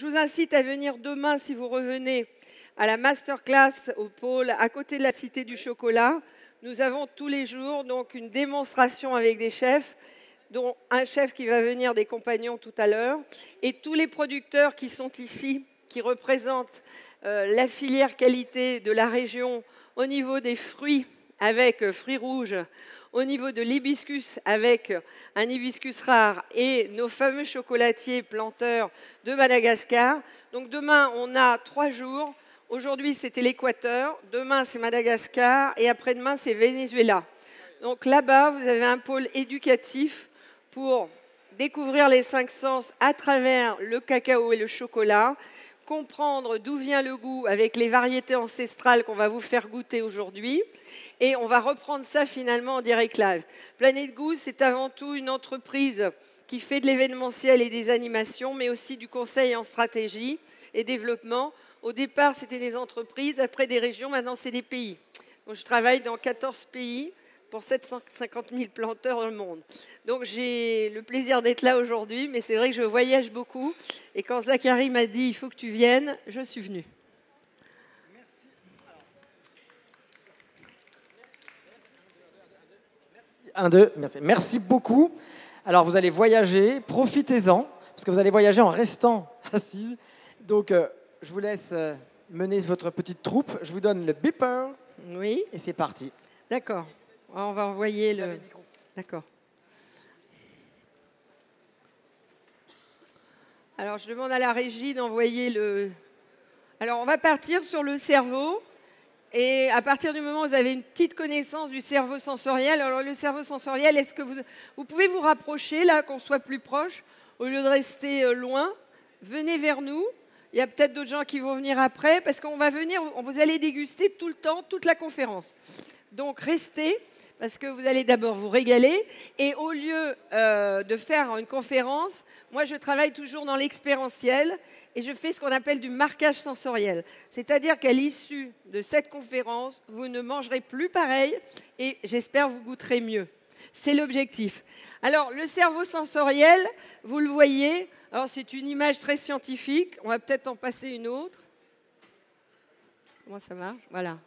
Je vous incite à venir demain, si vous revenez, à la masterclass au pôle, à côté de la Cité du Chocolat. Nous avons tous les jours donc une démonstration avec des chefs, dont un chef qui va venir des compagnons tout à l'heure, et tous les producteurs qui sont ici, qui représentent la filière qualité de la région au niveau des fruits avec fruits rouges, au niveau de l'hibiscus avec un hibiscus rare et nos fameux chocolatiers planteurs de Madagascar. Donc demain, on a 3 jours. Aujourd'hui, c'était l'Équateur. Demain, c'est Madagascar. Et après-demain, c'est Venezuela. Donc là-bas, vous avez un pôle éducatif pour découvrir les 5 sens à travers le cacao et le chocolat, comprendre d'où vient le goût avec les variétés ancestrales qu'on va vous faire goûter aujourd'hui. Et on va reprendre ça finalement en direct live. Planète Goût, c'est avant tout une entreprise qui fait de l'événementiel et des animations, mais aussi du conseil en stratégie et développement. Au départ, c'était des entreprises, après des régions, maintenant c'est des pays. Donc, je travaille dans 14 pays pour 750 000 planteurs dans le monde. Donc j'ai le plaisir d'être là aujourd'hui, mais c'est vrai que je voyage beaucoup. Et quand Zachary m'a dit « il faut que tu viennes », je suis venue. Merci. Alors, merci. Un, deux, merci. Merci beaucoup. Alors vous allez voyager, profitez-en, parce que vous allez voyager en restant assise. Donc je vous laisse mener votre petite troupe. Je vous donne le beeper. Oui. Et c'est parti. D'accord. On va envoyer le micro. D'accord. Alors, je demande à la régie d'envoyer le... Alors, on va partir sur le cerveau. Et à partir du moment où vous avez une petite connaissance du cerveau sensoriel, alors le cerveau sensoriel, est-ce que vous pouvez vous rapprocher, là, qu'on soit plus proche, au lieu de rester loin? Venez vers nous. Il y a peut-être d'autres gens qui vont venir après, parce qu'on va venir, vous allez déguster tout le temps, toute la conférence. Donc, restez, parce que vous allez d'abord vous régaler. Et au lieu de faire une conférence, moi, je travaille toujours dans l'expérientiel et je fais ce qu'on appelle du marquage sensoriel. C'est-à-dire qu'à l'issue de cette conférence, vous ne mangerez plus pareil et j'espère vous goûterez mieux. C'est l'objectif. Alors, le cerveau sensoriel, vous le voyez, alors c'est une image très scientifique. On va peut-être en passer une autre. Comment ça marche? Voilà.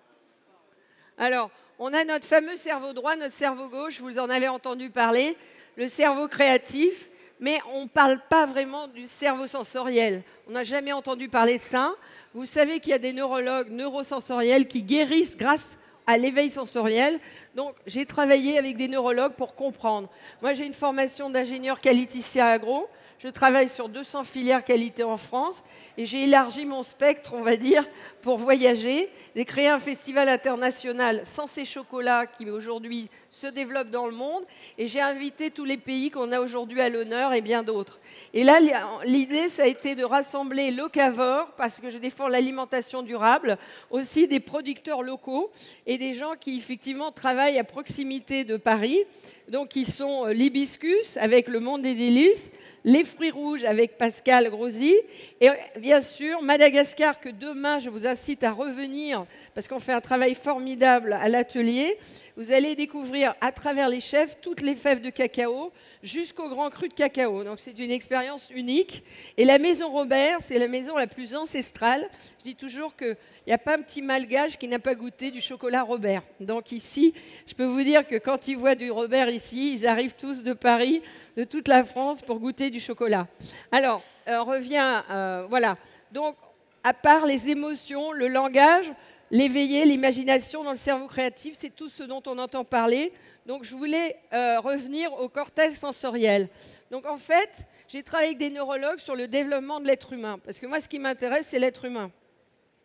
Alors, on a notre fameux cerveau droit, notre cerveau gauche, vous en avez entendu parler, le cerveau créatif, mais on ne parle pas vraiment du cerveau sensoriel. On n'a jamais entendu parler de ça. Vous savez qu'il y a des neurologues neurosensoriels qui guérissent grâce à l'éveil sensoriel. Donc, j'ai travaillé avec des neurologues pour comprendre. Moi, j'ai une formation d'ingénieur qualiticien agro. Je travaille sur 200 filières qualité en France et j'ai élargi mon spectre, on va dire, pour voyager. J'ai créé un festival international Sens et Chocolat qui aujourd'hui se développe dans le monde et j'ai invité tous les pays qu'on a aujourd'hui à l'honneur et bien d'autres. Et là, l'idée, ça a été de rassembler locavores, parce que je défends l'alimentation durable, aussi des producteurs locaux et des gens qui effectivement travaillent à proximité de Paris. Donc, ils sont l'hibiscus avec le monde des délices, les fruits rouges avec Pascal Grosy, et bien sûr Madagascar, que demain je vous incite à revenir, parce qu'on fait un travail formidable à l'atelier. Vous allez découvrir à travers les chefs toutes les fèves de cacao jusqu'au grand cru de cacao. Donc c'est une expérience unique. Et la maison Robert, c'est la maison la plus ancestrale. Je dis toujours qu'il n'y a pas un petit malgache qui n'a pas goûté du chocolat Robert. Donc ici, je peux vous dire que quand ils voient du Robert ici, ils arrivent tous de Paris, de toute la France pour goûter du chocolat. Alors, on revient, voilà. Donc, à part les émotions, le langage, l'éveiller, l'imagination dans le cerveau créatif, c'est tout ce dont on entend parler. Donc, je voulais revenir au cortex sensoriel. Donc, en fait, j'ai travaillé avec des neurologues sur le développement de l'être humain. Parce que moi, ce qui m'intéresse, c'est l'être humain.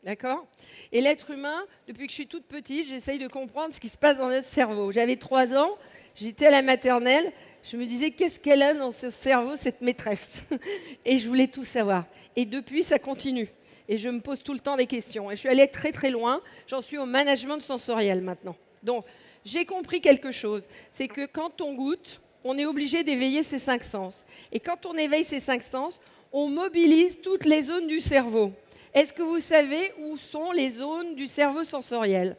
D'accord? Et l'être humain, depuis que je suis toute petite, j'essaye de comprendre ce qui se passe dans notre cerveau. J'avais 3 ans, j'étais à la maternelle. Je me disais, qu'est-ce qu'elle a dans ce cerveau, cette maîtresse? Et je voulais tout savoir. Et depuis, ça continue. Et je me pose tout le temps des questions. Et je suis allée très, très loin. J'en suis au management sensoriel maintenant. Donc, j'ai compris quelque chose. C'est que quand on goûte, on est obligé d'éveiller ses 5 sens. Et quand on éveille ses 5 sens, on mobilise toutes les zones du cerveau. Est-ce que vous savez où sont les zones du cerveau sensoriel?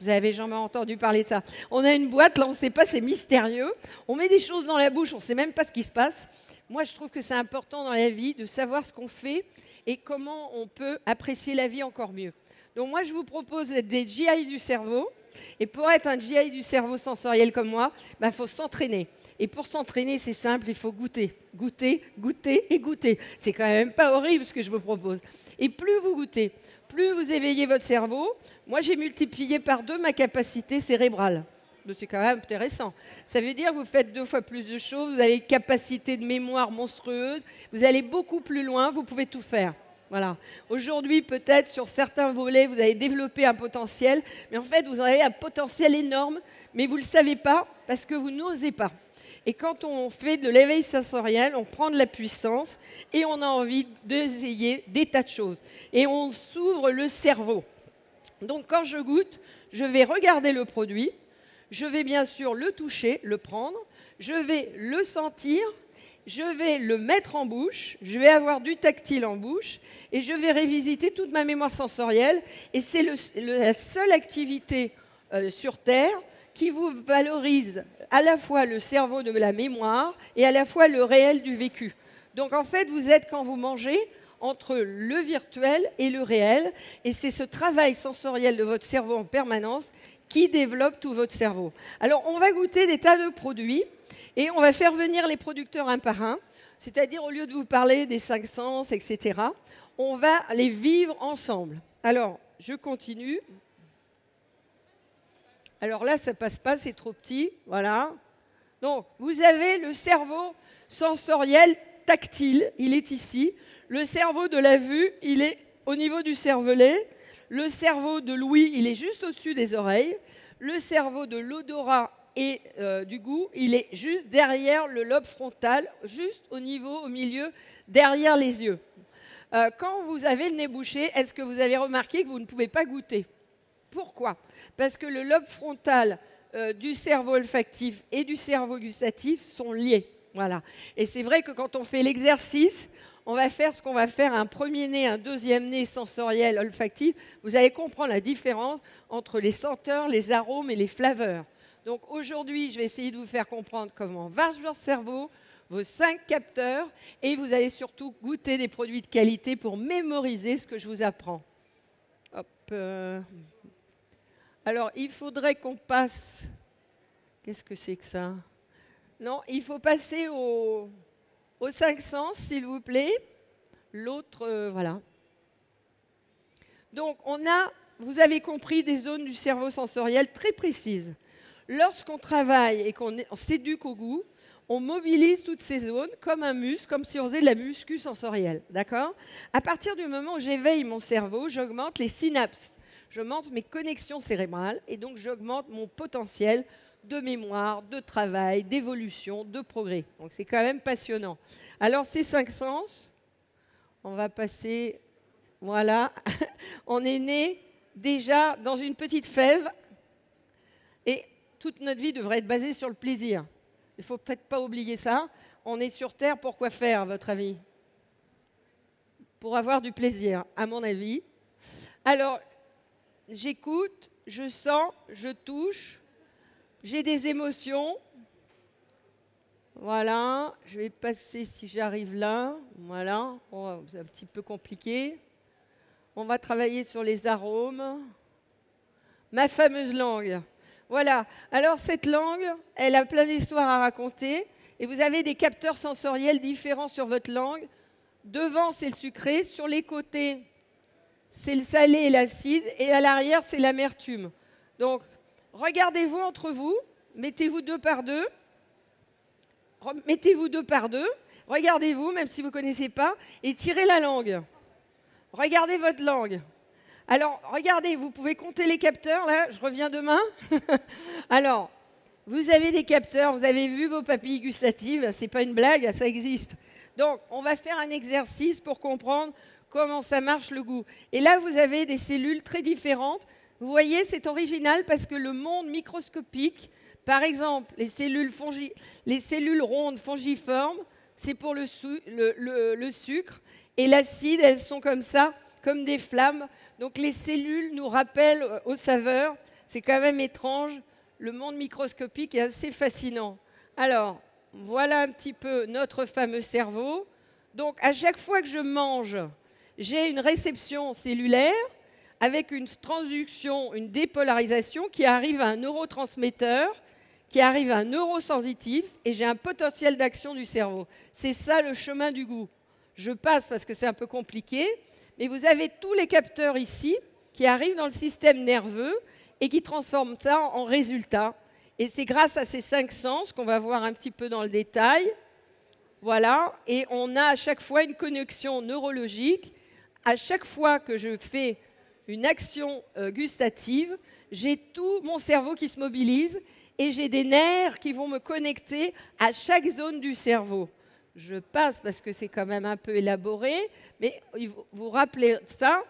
Vous avez jamais entendu parler de ça. On a une boîte, là, on ne sait pas, c'est mystérieux. On met des choses dans la bouche, on ne sait même pas ce qui se passe. Moi, je trouve que c'est important dans la vie de savoir ce qu'on fait et comment on peut apprécier la vie encore mieux. Donc moi, je vous propose d'être des GI du cerveau. Et pour être un GI du cerveau sensoriel comme moi, il faut s'entraîner. Et pour s'entraîner, c'est simple, il faut goûter. Goûter, goûter et goûter. C'est quand même pas horrible ce que je vous propose. Et plus vous goûtez, plus vous éveillez votre cerveau. Moi, j'ai multiplié par 2 ma capacité cérébrale. C'est quand même intéressant. Ça veut dire que vous faites 2 fois plus de choses, vous avez une capacité de mémoire monstrueuse, vous allez beaucoup plus loin, vous pouvez tout faire. Voilà. Aujourd'hui, peut-être, sur certains volets, vous avez développé un potentiel, mais en fait, vous avez un potentiel énorme, mais vous ne le savez pas parce que vous n'osez pas. Et quand on fait de l'éveil sensoriel, on prend de la puissance et on a envie d'essayer des tas de choses. Et on s'ouvre le cerveau. Donc, quand je goûte, je vais regarder le produit, je vais bien sûr le toucher, le prendre, je vais le sentir, je vais le mettre en bouche, je vais avoir du tactile en bouche et je vais révisiter toute ma mémoire sensorielle. Et c'est la seule activité sur Terre qui vous valorise à la fois le cerveau de la mémoire et à la fois le réel du vécu. Donc en fait, vous êtes, quand vous mangez, entre le virtuel et le réel. Et c'est ce travail sensoriel de votre cerveau en permanence qui développe tout votre cerveau. Alors on va goûter des tas de produits. Et on va faire venir les producteurs un par un, c'est-à-dire au lieu de vous parler des 5 sens, etc., on va les vivre ensemble. Alors, je continue. Alors là, ça ne passe pas, c'est trop petit, voilà. Donc, vous avez le cerveau sensoriel tactile, il est ici. Le cerveau de la vue, il est au niveau du cervelet. Le cerveau de l'ouïe, il est juste au-dessus des oreilles. Le cerveau de l'odorat et du goût, il est juste derrière le lobe frontal, juste au niveau, au milieu, derrière les yeux. Quand vous avez le nez bouché, est-ce que vous avez remarqué que vous ne pouvez pas goûter? Pourquoi? Parce que le lobe frontal du cerveau olfactif et du cerveau gustatif sont liés. Voilà. Et c'est vrai que quand on fait l'exercice, on va faire ce qu'on va faire, un premier nez, un deuxième nez sensoriel olfactif. Vous allez comprendre la différence entre les senteurs, les arômes et les flaveurs. Donc aujourd'hui, je vais essayer de vous faire comprendre comment marche votre cerveau, vos 5 capteurs, et vous allez surtout goûter des produits de qualité pour mémoriser ce que je vous apprends. Hop. Alors, il faudrait qu'on passe... Qu'est-ce que c'est que ça? Non, il faut passer aux 5 sens, s'il vous plaît. L'autre, voilà. Donc, vous avez compris, des zones du cerveau sensoriel très précises. Lorsqu'on travaille et qu'on s'éduque au goût, on mobilise toutes ces zones comme un muscle, comme si on faisait de la muscu sensorielle. D'accord ? À partir du moment où j'éveille mon cerveau, j'augmente les synapses, j'augmente mes connexions cérébrales et donc j'augmente mon potentiel de mémoire, de travail, d'évolution, de progrès. Donc c'est quand même passionnant. Alors ces 5 sens, on va passer... Voilà, on est né déjà dans une petite fève et... Toute notre vie devrait être basée sur le plaisir. Il ne faut peut-être pas oublier ça. On est sur Terre pour quoi faire, à votre avis? Pour avoir du plaisir, à mon avis. Alors, j'écoute, je sens, je touche, j'ai des émotions. Voilà, je vais passer si j'arrive là. Voilà, bon, c'est un petit peu compliqué. On va travailler sur les arômes. Ma fameuse langue. Voilà. Alors, cette langue, elle a plein d'histoires à raconter. Et vous avez des capteurs sensoriels différents sur votre langue. Devant, c'est le sucré. Sur les côtés, c'est le salé et l'acide. Et à l'arrière, c'est l'amertume. Donc, regardez-vous entre vous. Mettez-vous 2 par 2. Mettez-vous 2 par 2. Regardez-vous, même si vous ne connaissez pas. Et tirez la langue. Regardez votre langue. Alors, regardez, vous pouvez compter les capteurs, là, je reviens demain. Alors, vous avez des capteurs, vous avez vu vos papilles gustatives, c'est pas une blague, ça existe. Donc, on va faire un exercice pour comprendre comment ça marche le goût. Et là, vous avez des cellules très différentes. Vous voyez, c'est original parce que le monde microscopique, par exemple, les cellules rondes fongiformes, c'est pour le sucre, et l'acide, elles sont comme ça, comme des flammes. Donc les cellules nous rappellent aux saveurs. C'est quand même étrange. Le monde microscopique est assez fascinant. Alors, Voilà un petit peu notre fameux cerveau. Donc, à chaque fois que je mange, j'ai une réception cellulaire avec une transduction, une dépolarisation qui arrive à un neurotransmetteur, qui arrive à un neurosensitif, et j'ai un potentiel d'action du cerveau. C'est ça le chemin du goût. Je passe parce que c'est un peu compliqué, mais vous avez tous les capteurs ici qui arrivent dans le système nerveux et qui transforment ça en résultat. Et c'est grâce à ces 5 sens qu'on va voir un petit peu dans le détail. Voilà, et on a à chaque fois une connexion neurologique. À chaque fois que je fais une action gustative, j'ai tout mon cerveau qui se mobilise et j'ai des nerfs qui vont me connecter à chaque zone du cerveau. Je passe parce que c'est quand même un peu élaboré, mais vous rappelez ça.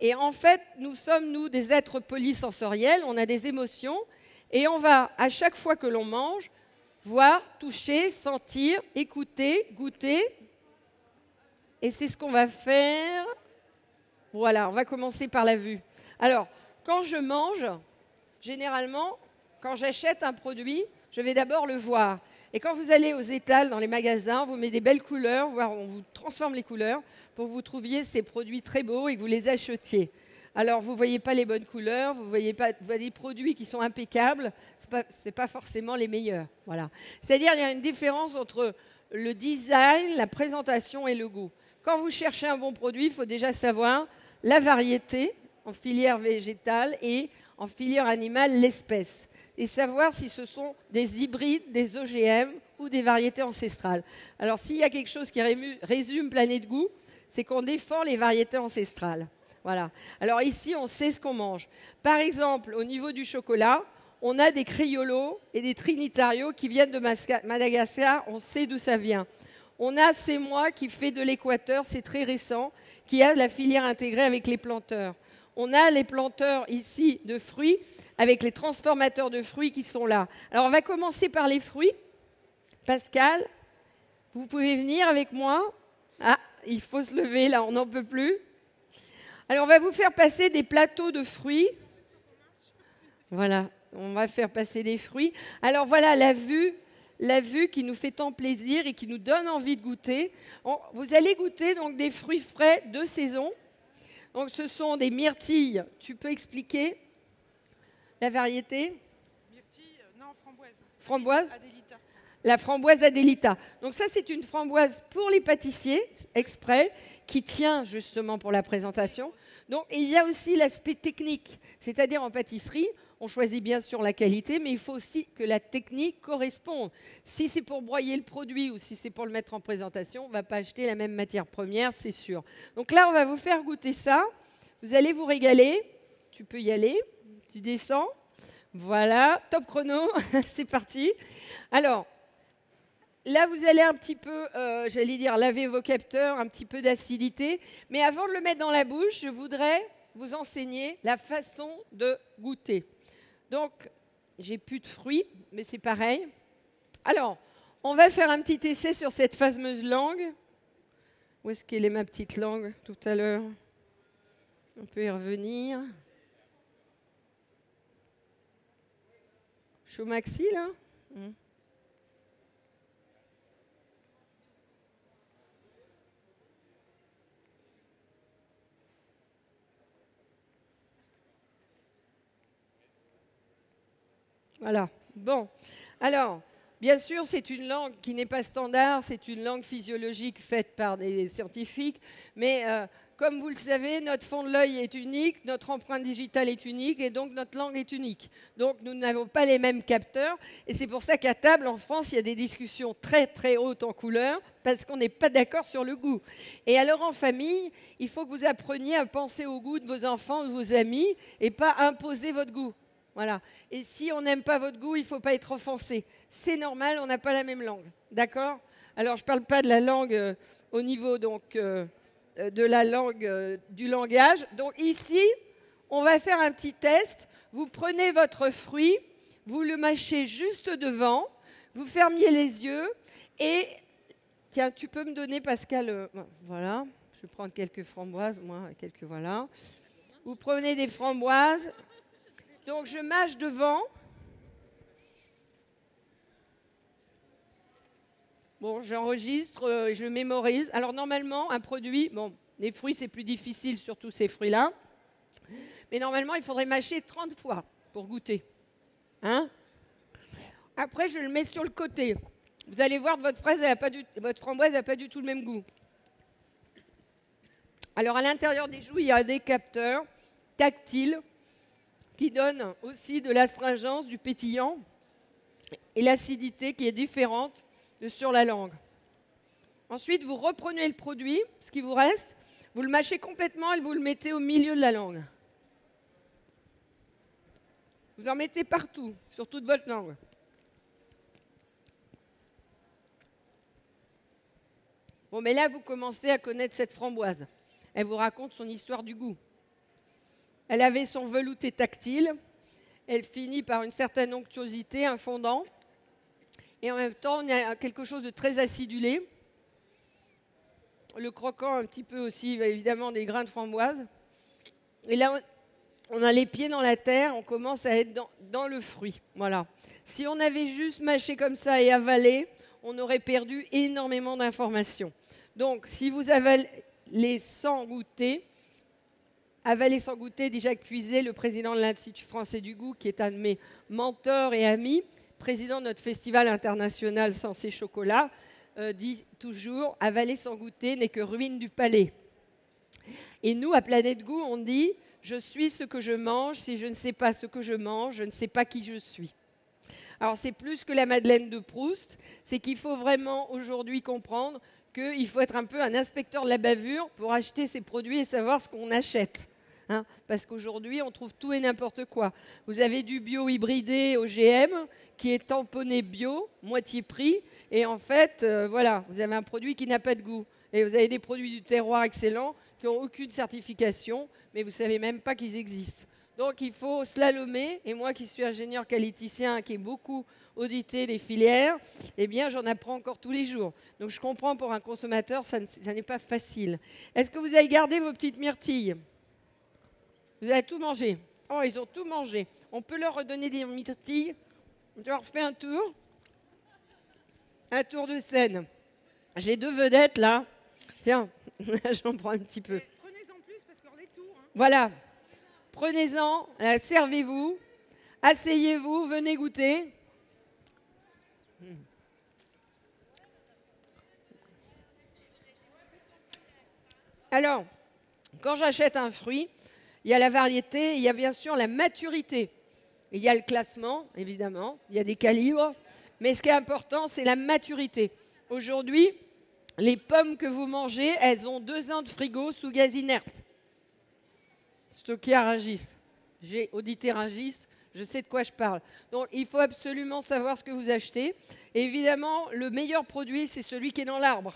Et en fait, nous sommes, nous, des êtres polysensoriels, on a des émotions, et on va, à chaque fois que l'on mange, voir, toucher, sentir, écouter, goûter. Et c'est ce qu'on va faire. Voilà, on va commencer par la vue. Alors, quand je mange, généralement, quand j'achète un produit, je vais d'abord le voir. Et quand vous allez aux étals dans les magasins, on vous met des belles couleurs, voire on vous transforme les couleurs pour que vous trouviez ces produits très beaux et que vous les achetiez. Alors, vous ne voyez pas les bonnes couleurs, vous voyez des produits qui sont impeccables, ce n'est pas forcément les meilleurs. Voilà. C'est-à-dire qu'il y a une différence entre le design, la présentation et le goût. Quand vous cherchez un bon produit, il faut déjà savoir la variété en filière végétale et en filière animale, l'espèce. Et savoir si ce sont des hybrides, des OGM ou des variétés ancestrales. Alors, s'il y a quelque chose qui résume Planète Goût, c'est qu'on défend les variétés ancestrales. Voilà. Alors ici, on sait ce qu'on mange. Par exemple, au niveau du chocolat, on a des Criollo et des Trinitario qui viennent de Madagascar. On sait d'où ça vient. On a C'est Moi qui fait de l'Équateur, c'est très récent, qui a la filière intégrée avec les planteurs. On a les planteurs ici de fruits avec les transformateurs de fruits qui sont là. Alors on va commencer par les fruits. Pascal, vous pouvez venir avec moi. Ah, il faut se lever là, on n'en peut plus. Alors, on va vous faire passer des plateaux de fruits. Voilà, on va faire passer des fruits. Alors, voilà la vue qui nous fait tant plaisir et qui nous donne envie de goûter. Vous allez goûter donc, des fruits frais de saison. Donc, ce sont des myrtilles. Tu peux expliquer la variété? Myrtilles, non, framboise. Framboise Adélita. La framboise Adélita. Donc ça, c'est une framboise pour les pâtissiers, exprès, qui tient justement pour la présentation. Donc, et il y a aussi l'aspect technique, c'est-à-dire en pâtisserie, on choisit bien sûr la qualité, mais il faut aussi que la technique corresponde. Si c'est pour broyer le produit ou si c'est pour le mettre en présentation, on ne va pas acheter la même matière première, c'est sûr. Donc là, on va vous faire goûter ça. Vous allez vous régaler. Tu peux y aller. Tu descends. Voilà, top chrono, c'est parti. Alors, là, vous allez un petit peu, j'allais dire, laver vos capteurs, un petit peu d'acidité. Mais avant de le mettre dans la bouche, je voudrais vous enseigner la façon de goûter. Donc, j'ai plus de fruits, mais c'est pareil. Alors, on va faire un petit essai sur cette fameuse langue. Où est-ce qu'elle est, ma petite langue, tout à l'heure? On peut y revenir. Chaumaxi, là? Voilà. Bon. Alors, bien sûr, c'est une langue qui n'est pas standard, c'est une langue physiologique faite par des scientifiques, mais comme vous le savez, notre fond de l'œil est unique, notre empreinte digitale est unique, et donc notre langue est unique. Donc, nous n'avons pas les mêmes capteurs, et c'est pour ça qu'à table, en France, il y a des discussions très, très hautes en couleur, parce qu'on n'est pas d'accord sur le goût. Et alors, en famille, il faut que vous appreniez à penser au goût de vos enfants, de vos amis, et pas imposer votre goût. Voilà. Et si on n'aime pas votre goût, il ne faut pas être offensé. C'est normal, on n'a pas la même langue. D'accord? Alors, je ne parle pas de la langue au niveau donc, de la langue, du langage. Donc ici, on va faire un petit test. Vous prenez votre fruit, vous le mâchez juste devant, vous fermiez les yeux et... Tiens, tu peux me donner, Pascal... Voilà, je vais prendre quelques framboises, moi, quelques voilà. Vous prenez des framboises... Donc, je mâche devant. Bon, j'enregistre, je mémorise. Alors normalement, un produit, bon, les fruits, c'est plus difficile, surtout ces fruits-là. Mais normalement, il faudrait mâcher 30 fois pour goûter. Hein ? Après, je le mets sur le côté. Vous allez voir que votre framboise n'a pas du tout le même goût. Alors, à l'intérieur des joues, il y a des capteurs tactiles qui donnent aussi de l'astringence, du pétillant et l'acidité qui est différente de sur la langue. Ensuite, vous reprenez le produit, ce qui vous reste, vous le mâchez complètement et vous le mettez au milieu de la langue. Vous en mettez partout, sur toute votre langue. Bon, mais là, vous commencez à connaître cette framboise. Elle vous raconte son histoire du goût. Elle avait son velouté tactile. Elle finit par une certaine onctuosité, un fondant. Et en même temps, on a quelque chose de très acidulé. Le croquant, un petit peu aussi, évidemment, des grains de framboise. Et là, on a les pieds dans la terre. On commence à être dans le fruit. Voilà. Si on avait juste mâché comme ça et avalé, on aurait perdu énormément d'informations. Donc, si vous avalez sans goûter, dit Jacques Puiset, le président de l'Institut français du goût, qui est un de mes mentors et amis, président de notre festival international Sens et Chocolat, dit toujours « Avaler sans goûter n'est que ruine du palais ». Et nous, à Planète Goût, on dit « Je suis ce que je mange, si je ne sais pas ce que je mange, je ne sais pas qui je suis ». Alors, c'est plus que la Madeleine de Proust, c'est qu'il faut vraiment aujourd'hui comprendre qu'il faut être un peu un inspecteur de la bavure pour acheter ses produits et savoir ce qu'on achète. Hein, parce qu'aujourd'hui, on trouve tout et n'importe quoi. Vous avez du bio hybridé OGM qui est tamponné bio, moitié prix, et en fait, voilà, vous avez un produit qui n'a pas de goût. Et vous avez des produits du terroir excellents qui n'ont aucune certification, mais vous ne savez même pas qu'ils existent. Donc, il faut slalomer. Et moi, qui suis ingénieur qualiticien, qui ai beaucoup audité les filières, eh bien, j'en apprends encore tous les jours. Donc, je comprends, pour un consommateur, ça n'est pas facile. Est-ce que vous avez gardé vos petites myrtilles? Vous avez tout mangé? Oh, ils ont tout mangé. On peut leur redonner des myrtilles. On leur fait un tour. Un tour de scène. J'ai deux vedettes, là. Tiens, j'en prends un petit peu. Prenez-en plus, parce qu'on est tour. Hein. Voilà. Prenez-en, servez-vous, asseyez-vous, venez goûter. Alors, quand j'achète un fruit, il y a la variété, il y a bien sûr la maturité. Il y a le classement, évidemment, il y a des calibres. Mais ce qui est important, c'est la maturité. Aujourd'hui, les pommes que vous mangez, elles ont 2 ans de frigo sous gaz inerte. Stocké à Rungis. J'ai audité Rungis, je sais de quoi je parle. Donc, il faut absolument savoir ce que vous achetez. Et évidemment, le meilleur produit, c'est celui qui est dans l'arbre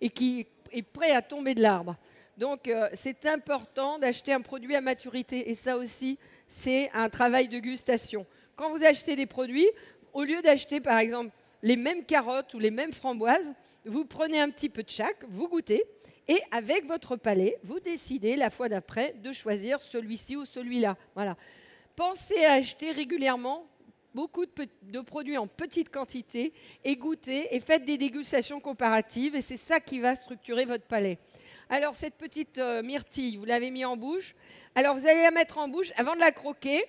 et qui est prêt à tomber de l'arbre. Donc, c'est important d'acheter un produit à maturité. Et ça aussi, c'est un travail de dégustation. Quand vous achetez des produits, au lieu d'acheter, par exemple, les mêmes carottes ou les mêmes framboises, vous prenez un petit peu de chaque, vous goûtez. Et avec votre palais, vous décidez la fois d'après de choisir celui-ci ou celui-là. Voilà. Pensez à acheter régulièrement beaucoup de produits en petite quantité et goûtez et faites des dégustations comparatives. Et c'est ça qui va structurer votre palais. Alors, cette petite myrtille, vous l'avez mis en bouche. Alors, vous allez la mettre en bouche. Avant de la croquer,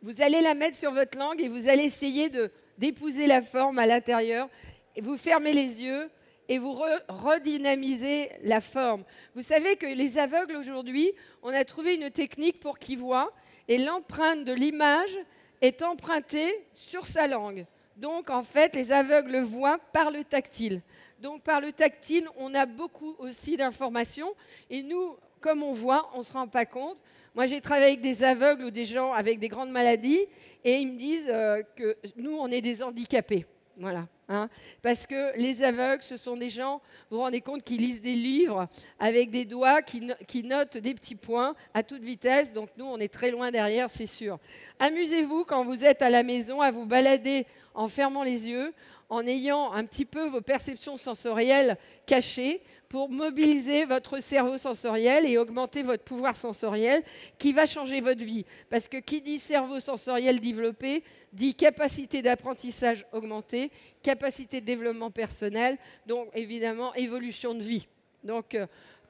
vous allez la mettre sur votre langue et vous allez essayer d'épouser la forme à l'intérieur. Et vous fermez les yeux. Et vous redynamisez la forme. Vous savez que les aveugles, aujourd'hui, on a trouvé une technique pour qu'ils voient, et l'empreinte de l'image est empruntée sur sa langue. Donc, en fait, les aveugles voient par le tactile. Donc, par le tactile, on a beaucoup aussi d'informations. Et nous, comme on voit, on ne se rend pas compte. Moi, j'ai travaillé avec des aveugles ou des gens avec des grandes maladies, et ils me disent que nous, on est des handicapés. Voilà. Hein, parce que les aveugles, ce sont des gens, vous vous rendez compte, qui lisent des livres avec des doigts, qui notent des petits points à toute vitesse. Donc nous, on est très loin derrière, c'est sûr. Amusez-vous quand vous êtes à la maison à vous balader en fermant les yeux, en ayant un petit peu vos perceptions sensorielles cachées pour mobiliser votre cerveau sensoriel et augmenter votre pouvoir sensoriel qui va changer votre vie. Parce que qui dit cerveau sensoriel développé, dit capacité d'apprentissage augmentée, capacité capacité de développement personnel, donc évidemment évolution de vie. Donc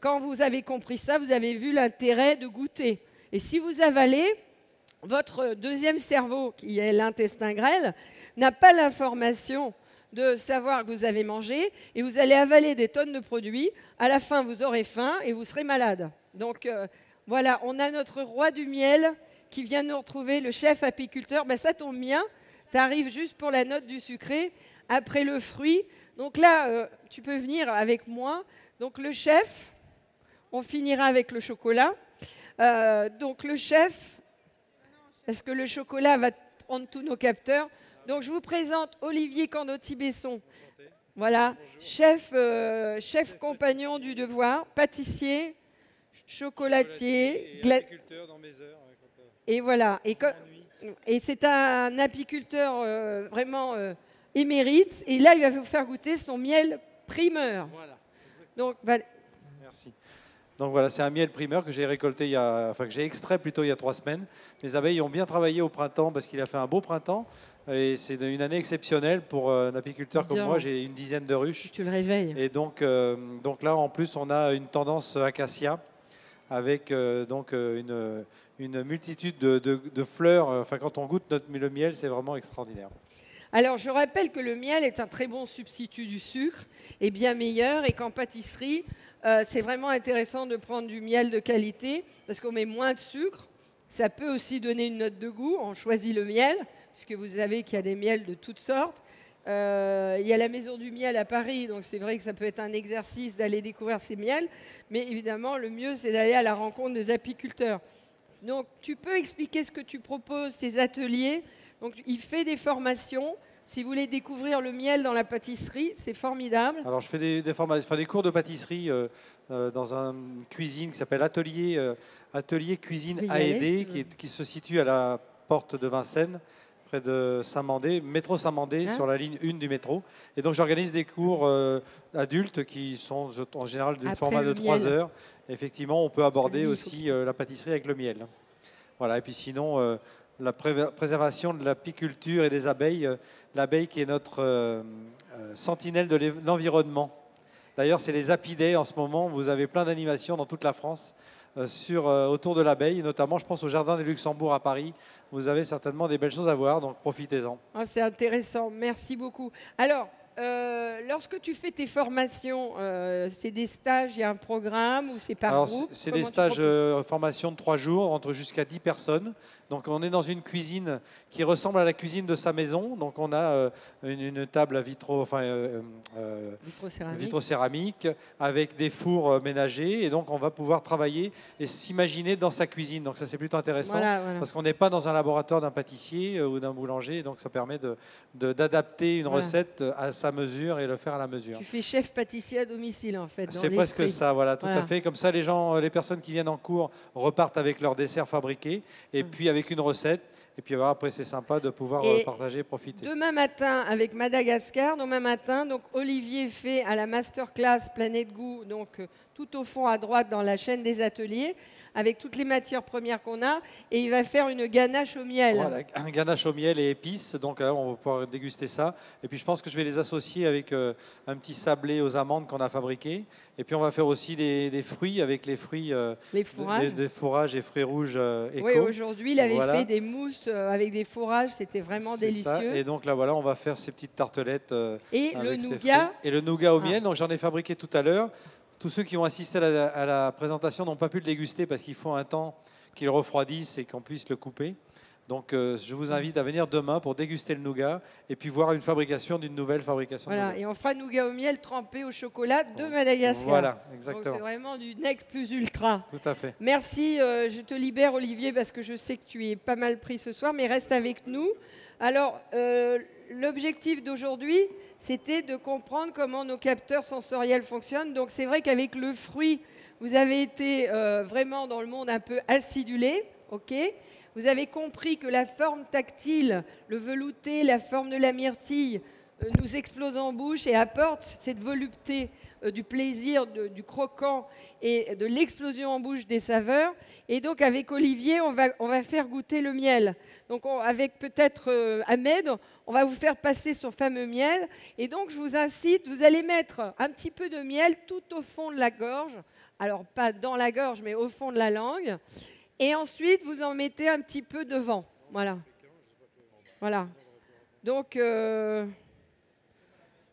quand vous avez compris ça, vous avez vu l'intérêt de goûter. Et si vous avalez, votre deuxième cerveau, qui est l'intestin grêle, n'a pas l'information de savoir que vous avez mangé, et vous allez avaler des tonnes de produits. À la fin, vous aurez faim et vous serez malade. Donc voilà, on a notre roi du miel qui vient nous retrouver, le chef apiculteur. Ben, ça tombe bien, tu arrives juste pour la note du sucré, après le fruit. Donc là, tu peux venir avec moi. Donc le chef, on finira avec le chocolat. Donc le chef, parce que le chocolat va prendre tous nos capteurs. Donc je vous présente Olivier Candotti-Besson, voilà, chef compagnon du devoir, pâtissier, chocolatier, apiculteur dans mes heures, et voilà. Et c'est un apiculteur vraiment émérite. Et là, il va vous faire goûter son miel primeur. Voilà. Donc, bah... Merci. Donc voilà, c'est un miel primeur que j'ai récolté, que j'ai extrait plutôt il y a 3 semaines. Mes abeilles ont bien travaillé au printemps parce qu'il a fait un beau printemps. Et c'est une année exceptionnelle pour un apiculteur comme moi. J'ai une dizaine de ruches. Tu le réveilles. Et donc là, en plus, on a une tendance acacia avec une multitude de fleurs. Enfin, quand on goûte le miel, c'est vraiment extraordinaire. Alors, je rappelle que le miel est un très bon substitut du sucre et bien meilleur. Et qu'en pâtisserie, c'est vraiment intéressant de prendre du miel de qualité parce qu'on met moins de sucre. Ça peut aussi donner une note de goût. On choisit le miel, puisque vous savez qu'il y a des miels de toutes sortes. Il y a la Maison du Miel à Paris, donc c'est vrai que ça peut être un exercice d'aller découvrir ces miels. Mais évidemment, le mieux, c'est d'aller à la rencontre des apiculteurs. Donc, tu peux expliquer ce que tu proposes, tes ateliers. Donc, il fait des formations. Si vous voulez découvrir le miel dans la pâtisserie, c'est formidable. Alors, je fais des cours de pâtisserie dans une cuisine qui s'appelle Atelier Cuisine A&D, qui se situe à la porte de Vincennes, près de Saint-Mandé, métro Saint-Mandé, sur la ligne 1 du métro. Et donc, j'organise des cours adultes qui sont en général du format de 3 heures. Effectivement, on peut aborder aussi la pâtisserie avec le miel. Voilà, et puis sinon, la préservation de l'apiculture et des abeilles, l'abeille qui est notre sentinelle de l'environnement. D'ailleurs, c'est les Apidae en ce moment. Vous avez plein d'animations dans toute la France autour de l'abeille, notamment, je pense, au Jardin des Luxembourg à Paris. Vous avez certainement des belles choses à voir, donc profitez-en. Ah, c'est intéressant, merci beaucoup. Alors, lorsque tu fais tes formations, c'est des stages, il y a un programme ou c'est par groupe? C'est des stages formation de 3 jours, entre jusqu'à 10 personnes. Donc on est dans une cuisine qui ressemble à la cuisine de sa maison. Donc on a une table à vitrocéramique avec des fours ménagers. Et donc on va pouvoir travailler et s'imaginer dans sa cuisine. Donc ça, c'est plutôt intéressant, voilà. Parce qu'on n'est pas dans un laboratoire d'un pâtissier ou d'un boulanger. Donc ça permet d'adapter une recette à sa mesure et le faire à la mesure. Tu fais chef pâtissier à domicile, en fait. C'est presque ça, voilà, tout à fait. Comme ça, les personnes qui viennent en cours repartent avec leur dessert fabriqué et puis avec une recette. Et puis après, c'est sympa de pouvoir partager et profiter. Demain matin, avec Madagascar, demain matin, donc Olivier fait à la masterclass Planète Goût, donc tout au fond à droite dans la chaîne des ateliers, avec toutes les matières premières qu'on a, et il va faire une ganache au miel. Voilà, un ganache au miel et épices, donc on va pouvoir déguster ça. Et puis je pense que je vais les associer avec un petit sablé aux amandes qu'on a fabriqué. Et puis on va faire aussi des fruits, avec les fruits, des fourrages et fruits rouges éco. Oui, aujourd'hui, il avait fait des mousses avec des fourrages, c'était vraiment délicieux. Et donc là, voilà, on va faire ces petites tartelettes avec le nougat. Et le nougat au miel, donc j'en ai fabriqué tout à l'heure. Tous ceux qui ont assisté à la présentation n'ont pas pu le déguster parce qu'il faut un temps qu'il refroidisse et qu'on puisse le couper. Donc je vous invite à venir demain pour déguster le nougat et puis voir une nouvelle fabrication. Voilà, et on fera nougat au miel trempé au chocolat de Madagascar. Voilà, exactement. Donc c'est vraiment du next plus ultra. Tout à fait. Merci, je te libère, Olivier, parce que je sais que tu es pas mal pris ce soir, mais reste avec nous. Alors, l'objectif d'aujourd'hui, c'était de comprendre comment nos capteurs sensoriels fonctionnent. Donc c'est vrai qu'avec le fruit, vous avez été vraiment dans le monde un peu acidulé, ok ? Vous avez compris que la forme tactile, le velouté, la forme de la myrtille nous explose en bouche et apporte cette volupté du plaisir, du croquant et de l'explosion en bouche des saveurs. Et donc avec Olivier, on va faire goûter le miel. Donc avec peut-être Ahmed, on va vous faire passer son fameux miel. Et donc je vous incite, vous allez mettre un petit peu de miel tout au fond de la gorge. Alors pas dans la gorge, mais au fond de la langue. Et ensuite, vous en mettez un petit peu devant. Voilà. Voilà. Donc...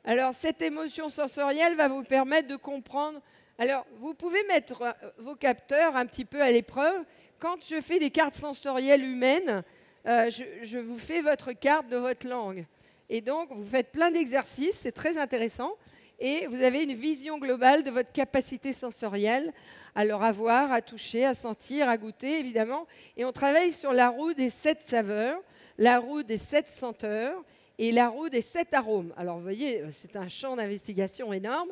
Alors, cette émotion sensorielle va vous permettre de comprendre. Alors, vous pouvez mettre vos capteurs un petit peu à l'épreuve. Quand je fais des cartes sensorielles humaines, je vous fais votre carte de votre langue. Et donc, vous faites plein d'exercices, c'est très intéressant. Et vous avez une vision globale de votre capacité sensorielle. Alors, à voir, à toucher, à sentir, à goûter, évidemment. Et on travaille sur la roue des 7 saveurs, la roue des 7 senteurs, et la roue des 7 arômes. Alors, vous voyez, c'est un champ d'investigation énorme.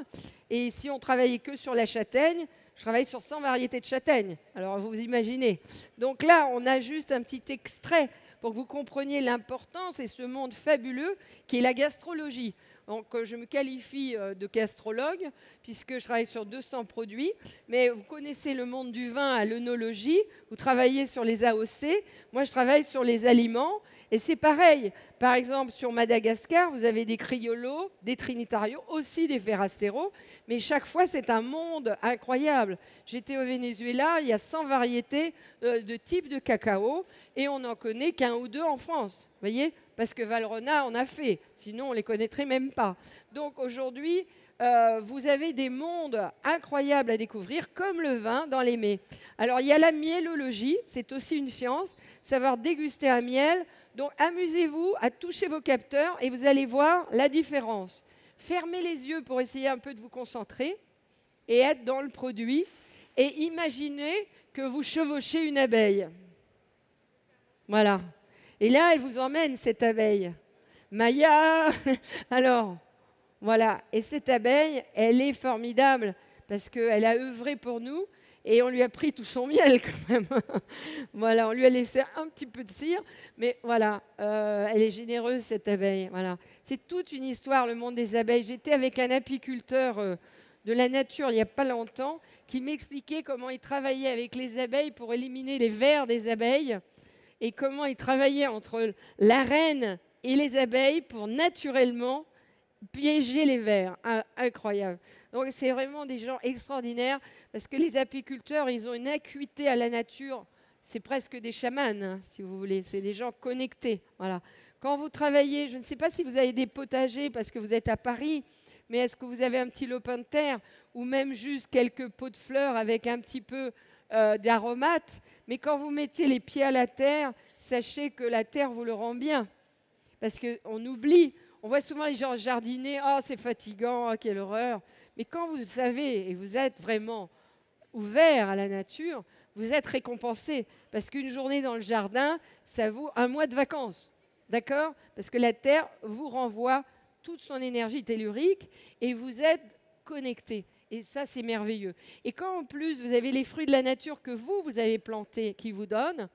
Et si on travaillait que sur la châtaigne, je travaille sur 100 variétés de châtaignes. Alors, vous imaginez. Donc là, on a juste un petit extrait pour que vous compreniez l'importance et ce monde fabuleux qui est la gastrologie. Donc, je me qualifie de gastrologue puisque je travaille sur 200 produits. Mais vous connaissez le monde du vin à l'œnologie. Vous travaillez sur les AOC. Moi, je travaille sur les aliments. Et c'est pareil. Par exemple, sur Madagascar, vous avez des criollos, des trinitarios, aussi des ferrasteros. Mais chaque fois, c'est un monde incroyable. J'étais au Venezuela, il y a 100 variétés de types de cacao. Et on n'en connaît qu'un ou deux en France. Vous voyez ? Parce que Valrhona en a fait, sinon on ne les connaîtrait même pas. Donc aujourd'hui, vous avez des mondes incroyables à découvrir, comme le vin dans les mets. Alors il y a la miellologie, c'est aussi une science, savoir déguster un miel. Donc amusez-vous à toucher vos capteurs et vous allez voir la différence. Fermez les yeux pour essayer un peu de vous concentrer et être dans le produit. Et imaginez que vous chevauchez une abeille. Voilà. Et là, elle vous emmène, cette abeille. Maya, alors, voilà. Et cette abeille, elle est formidable parce qu'elle a œuvré pour nous et on lui a pris tout son miel quand même. Voilà, on lui a laissé un petit peu de cire, mais voilà, elle est généreuse, cette abeille. Voilà. C'est toute une histoire, le monde des abeilles. J'étais avec un apiculteur de la nature il n'y a pas longtemps qui m'expliquait comment il travaillait avec les abeilles pour éliminer les vers des abeilles. Et comment ils travaillaient entre la reine et les abeilles pour naturellement piéger les vers. Incroyable. Donc c'est vraiment des gens extraordinaires parce que les apiculteurs, ils ont une acuité à la nature. C'est presque des chamans, hein, si vous voulez. C'est des gens connectés. Voilà. Quand vous travaillez, je ne sais pas si vous avez des potagers parce que vous êtes à Paris, mais est-ce que vous avez un petit lopin de terre ou même juste quelques pots de fleurs avec un petit peu... d'aromates, mais quand vous mettez les pieds à la terre, sachez que la terre vous le rend bien. Parce qu'on oublie, on voit souvent les gens jardiner, « Oh, c'est fatigant, oh, quelle horreur !» Mais quand vous savez et vous êtes vraiment ouvert à la nature, vous êtes récompensé. Parce qu'une journée dans le jardin, ça vaut un mois de vacances. D'accord ? Parce que la terre vous renvoie toute son énergie tellurique et vous êtes connecté. Et ça, c'est merveilleux. Et quand, en plus, vous avez les fruits de la nature que vous avez plantés, qui vous donnent,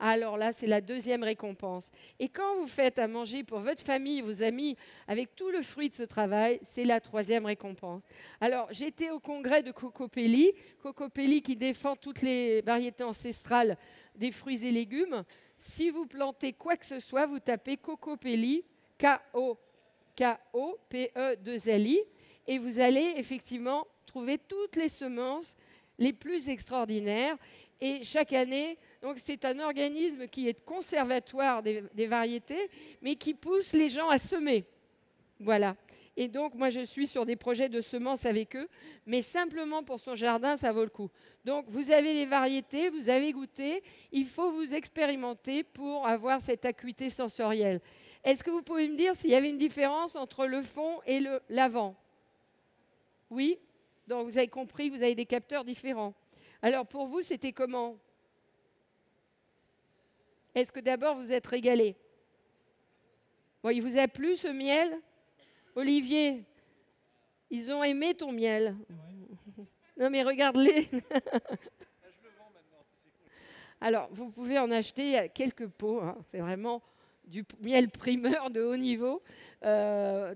alors là, c'est la deuxième récompense. Et quand vous faites à manger pour votre famille, vos amis, avec tout le fruit de ce travail, c'est la troisième récompense. Alors, j'étais au congrès de Cocopelli. Cocopelli qui défend toutes les variétés ancestrales des fruits et légumes. Si vous plantez quoi que ce soit, vous tapez Cocopelli, K-O-P-E-2-L-I, et vous allez effectivement... trouver toutes les semences les plus extraordinaires. Et chaque année, donc c'est un organisme qui est conservatoire des variétés, mais qui pousse les gens à semer. Voilà. Et donc, moi, je suis sur des projets de semences avec eux, mais simplement pour son jardin, ça vaut le coup. Donc, vous avez les variétés, vous avez goûté, il faut vous expérimenter pour avoir cette acuité sensorielle. Est-ce que vous pouvez me dire s'il y avait une différence entre le fond et l'avant? Oui? Donc, vous avez compris, vous avez des capteurs différents. Alors, pour vous, c'était comment? Est-ce que d'abord, vous êtes régalé? Bon, il vous a plu, ce miel? Olivier, ils ont aimé ton miel. Ouais. Non, mais regarde-les. Je le vends maintenant. Alors, vous pouvez en acheter quelques pots. Hein. C'est vraiment du miel primeur de haut niveau.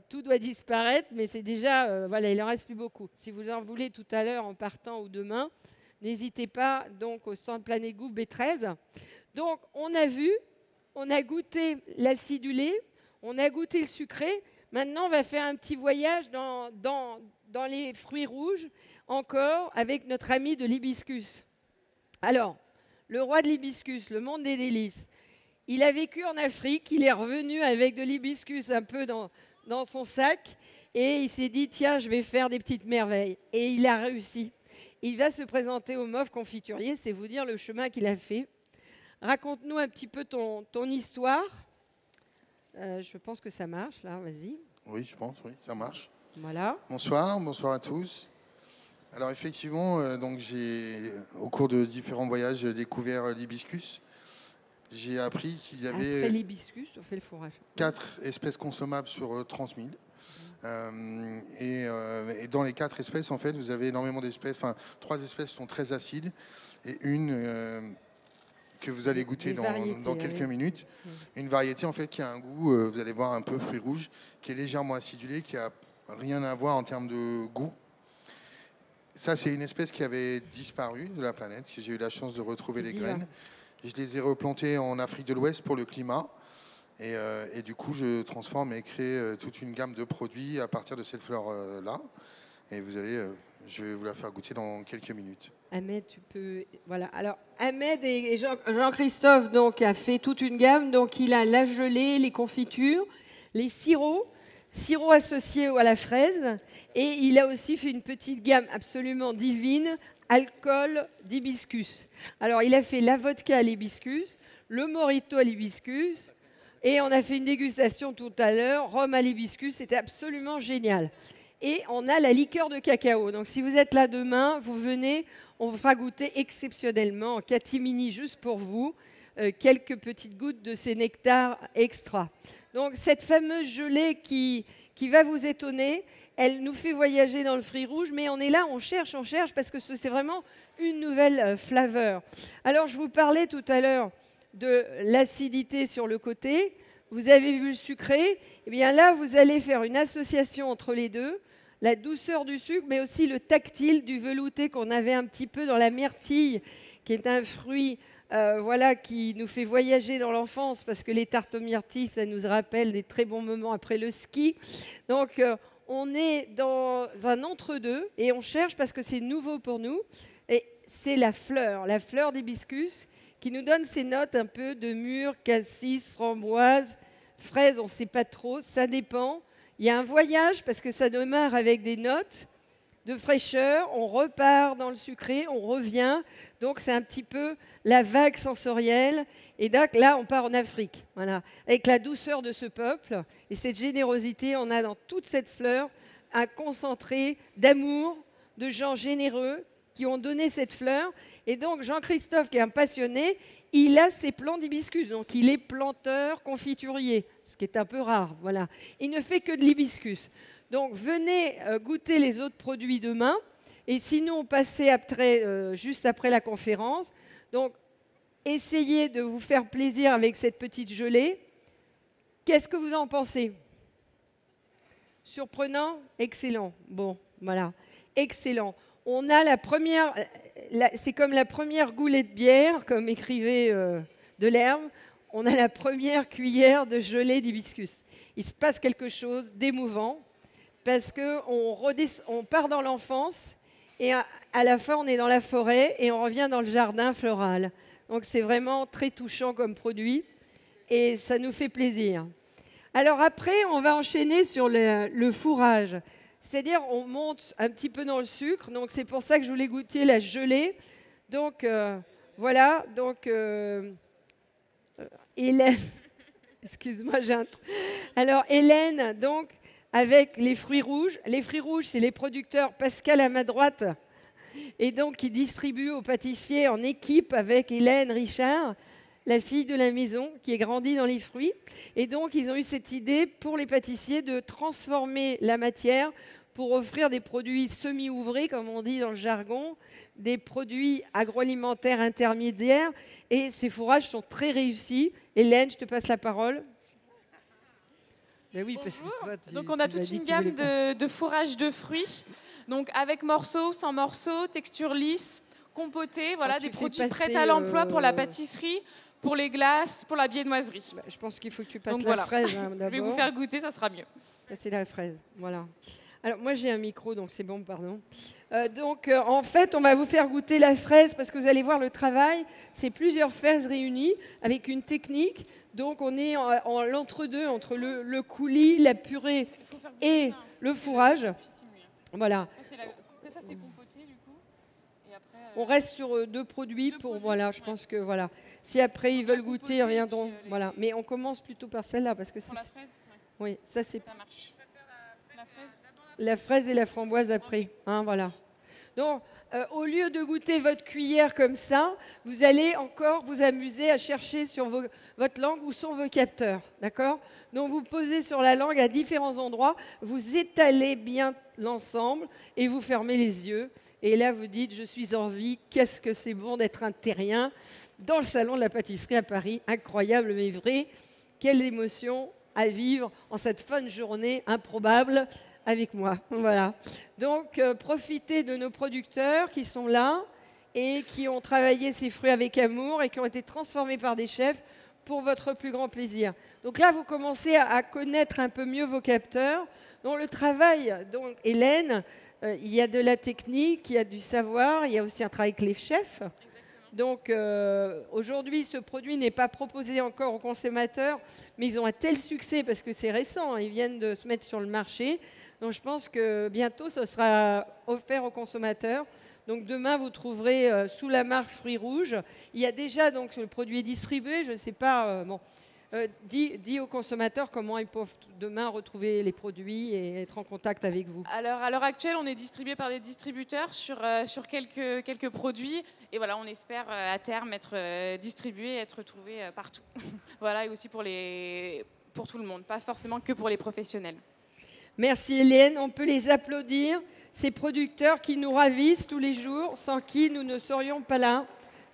Tout doit disparaître, mais c'est déjà, voilà, il en reste plus beaucoup. Si vous en voulez tout à l'heure en partant ou demain, n'hésitez pas donc au stand Planégoût B13. Donc on a vu, on a goûté l'acidulé, on a goûté le sucré. Maintenant, on va faire un petit voyage dans les fruits rouges, encore avec notre ami de l'hibiscus. Alors, le roi de l'hibiscus, le monde des délices, il a vécu en Afrique, il est revenu avec de l'hibiscus un peu dans son sac, et il s'est dit, tiens, je vais faire des petites merveilles. Et il a réussi. Il va se présenter au MOF confiturier, c'est vous dire le chemin qu'il a fait. Raconte-nous un petit peu ton histoire. Je pense que ça marche, là, vas-y. Oui, je pense, oui, ça marche. Voilà. Bonsoir à tous. Alors effectivement, donc j'ai, au cours de différents voyages, découvert l'hibiscus. J'ai appris qu'il y avait... Après l'hibiscus, on fait le fourrage. 4 espèces consommables sur 30 000. Et dans les 4 espèces, en fait, vous avez énormément d'espèces. Enfin, 3 espèces sont très acides et une... que vous allez goûter dans quelques minutes. Une variété en fait qui a un goût, vous allez voir un peu fruit rouge, qui est légèrement acidulé, qui a rien à voir en termes de goût. Ça, c'est une espèce qui avait disparu de la planète. J'ai eu la chance de retrouver les graines. Je les ai replantées en Afrique de l'Ouest pour le climat. Et du coup, je transforme et crée toute une gamme de produits à partir de cette fleur-là. Et vous allez... je vais vous la faire goûter dans quelques minutes. Ahmed, tu peux... Voilà. Alors, Ahmed et Jean-Christophe donc, a fait toute une gamme. Donc, il a la gelée, les confitures, les sirops associés à la fraise. Et il a aussi fait une petite gamme absolument divine, alcool d'hibiscus. Alors, il a fait la vodka à l'hibiscus, le mojito à l'hibiscus. Et on a fait une dégustation tout à l'heure, rhum à l'hibiscus. C'était absolument génial. Et on a la liqueur de cacao. Donc, si vous êtes là demain, vous venez, on vous fera goûter exceptionnellement, en catimini, juste pour vous, quelques petites gouttes de ces nectars extra. Donc, cette fameuse gelée qui va vous étonner, elle nous fait voyager dans le fruit rouge, mais on est là, on cherche, parce que c'est vraiment une nouvelle flaveur. Alors, je vous parlais tout à l'heure de l'acidité sur le côté. Vous avez vu le sucré, eh bien là, vous allez faire une association entre les deux, la douceur du sucre, mais aussi le tactile du velouté qu'on avait un petit peu dans la myrtille, qui est un fruit voilà, qui nous fait voyager dans l'enfance, parce que les tartes aux myrtilles, ça nous rappelle des très bons moments après le ski. Donc, on est dans un entre-deux, et on cherche parce que c'est nouveau pour nous, et c'est la fleur d'hibiscus, qui nous donne ces notes un peu de mûre, cassis, framboise, fraise, on ne sait pas trop, ça dépend. Il y a un voyage parce que ça démarre avec des notes de fraîcheur, on repart dans le sucré, on revient. Donc c'est un petit peu la vague sensorielle. Et donc là, on part en Afrique, voilà, avec la douceur de ce peuple et cette générosité. On a dans toute cette fleur un concentré d'amour, de gens généreux, qui ont donné cette fleur. Et donc, Jean-Christophe, qui est un passionné, il a ses plants d'hibiscus. Donc, il est planteur confiturier, ce qui est un peu rare. Voilà. Il ne fait que de l'hibiscus. Donc, venez goûter les autres produits demain. Et sinon, passez après, juste après la conférence. Donc, essayez de vous faire plaisir avec cette petite gelée. Qu'est-ce que vous en pensez? Surprenant? Excellent. Bon, voilà. Excellent. On a la première, c'est comme la première goulée de bière, comme écrivait Delerme, on a la première cuillère de gelée d'hibiscus. Il se passe quelque chose d'émouvant, parce qu'on part dans l'enfance, et à la fin on est dans la forêt, et on revient dans le jardin floral. Donc c'est vraiment très touchant comme produit, et ça nous fait plaisir. Alors après, on va enchaîner sur le fourrage. C'est-à-dire, on monte un petit peu dans le sucre. Donc, c'est pour ça que je voulais goûter la gelée. Donc, voilà. Donc, Hélène... Excuse-moi, j'ai un... Alors, Hélène, donc, avec les fruits rouges. Les fruits rouges, c'est les producteurs Pascal à ma droite. Et donc, qui distribuent aux pâtissiers en équipe avec Hélène Richard, la fille de la maison, qui est grandie dans les fruits. Et donc, ils ont eu cette idée pour les pâtissiers de transformer la matière pour offrir des produits semi-ouvrés, comme on dit dans le jargon, des produits agroalimentaires intermédiaires. Et ces fourrages sont très réussis. Hélène, je te passe la parole. Mais oui, parce que toi, donc on a toute une gamme de fourrages de fruits, donc avec morceaux, sans morceaux, texture lisse, compotée, voilà, des produits prêts à l'emploi pour la pâtisserie, pour les glaces, pour la viennoiserie. Bah, je pense qu'il faut que tu passes donc, la fraise. Hein, je vais vous faire goûter, ça sera mieux. C'est la fraise, voilà. Alors moi j'ai un micro, donc c'est bon, pardon. En fait, on va vous faire goûter la fraise parce que vous allez voir le travail. C'est plusieurs fraises réunies avec une technique. Donc on est en l'entre-deux, entre le coulis, la purée et le fourrage. Voilà. Après ça c'est compoté du coup. Et après, on reste sur deux produits pour voilà, je pense que voilà. Si après ils veulent goûter, ils reviendront. Voilà. Mais on commence plutôt par celle-là parce que c'est. Oui, ça c'est. Ça marche. La fraise et la framboise après. Hein, voilà. Donc, au lieu de goûter votre cuillère comme ça, vous allez encore vous amuser à chercher sur votre langue où sont vos capteurs. D'accord ? Donc, vous posez sur la langue à différents endroits, vous étalez bien l'ensemble et vous fermez les yeux. Et là, vous dites, je suis en vie, qu'est-ce que c'est bon d'être un terrien dans le salon de la pâtisserie à Paris. Incroyable, mais vrai. Quelle émotion à vivre en cette fin de journée improbable. Avec moi, voilà. Donc, profitez de nos producteurs qui sont là et qui ont travaillé ces fruits avec amour et qui ont été transformés par des chefs pour votre plus grand plaisir. Donc là, vous commencez à connaître un peu mieux vos capteurs. Donc, le travail, donc, Hélène, il y a de la technique, il y a du savoir, il y a aussi un travail avec les chefs. Exactement. Donc, aujourd'hui, ce produit n'est pas proposé encore aux consommateurs, mais ils ont un tel succès parce que c'est récent, hein, ils viennent de se mettre sur le marché. Donc, je pense que bientôt, ce sera offert aux consommateurs. Donc, demain, vous trouverez sous la marque Fruits Rouges. Il y a déjà, donc, le produit est distribué. Je ne sais pas, dis aux consommateurs comment ils peuvent demain retrouver les produits et être en contact avec vous. Alors, à l'heure actuelle, on est distribué par des distributeurs sur quelques produits. Et voilà, on espère à terme être distribué, être trouvé partout. Voilà, et aussi pour tout le monde, pas forcément que pour les professionnels. Merci Hélène, on peut les applaudir, ces producteurs qui nous ravissent tous les jours, sans qui nous ne serions pas là.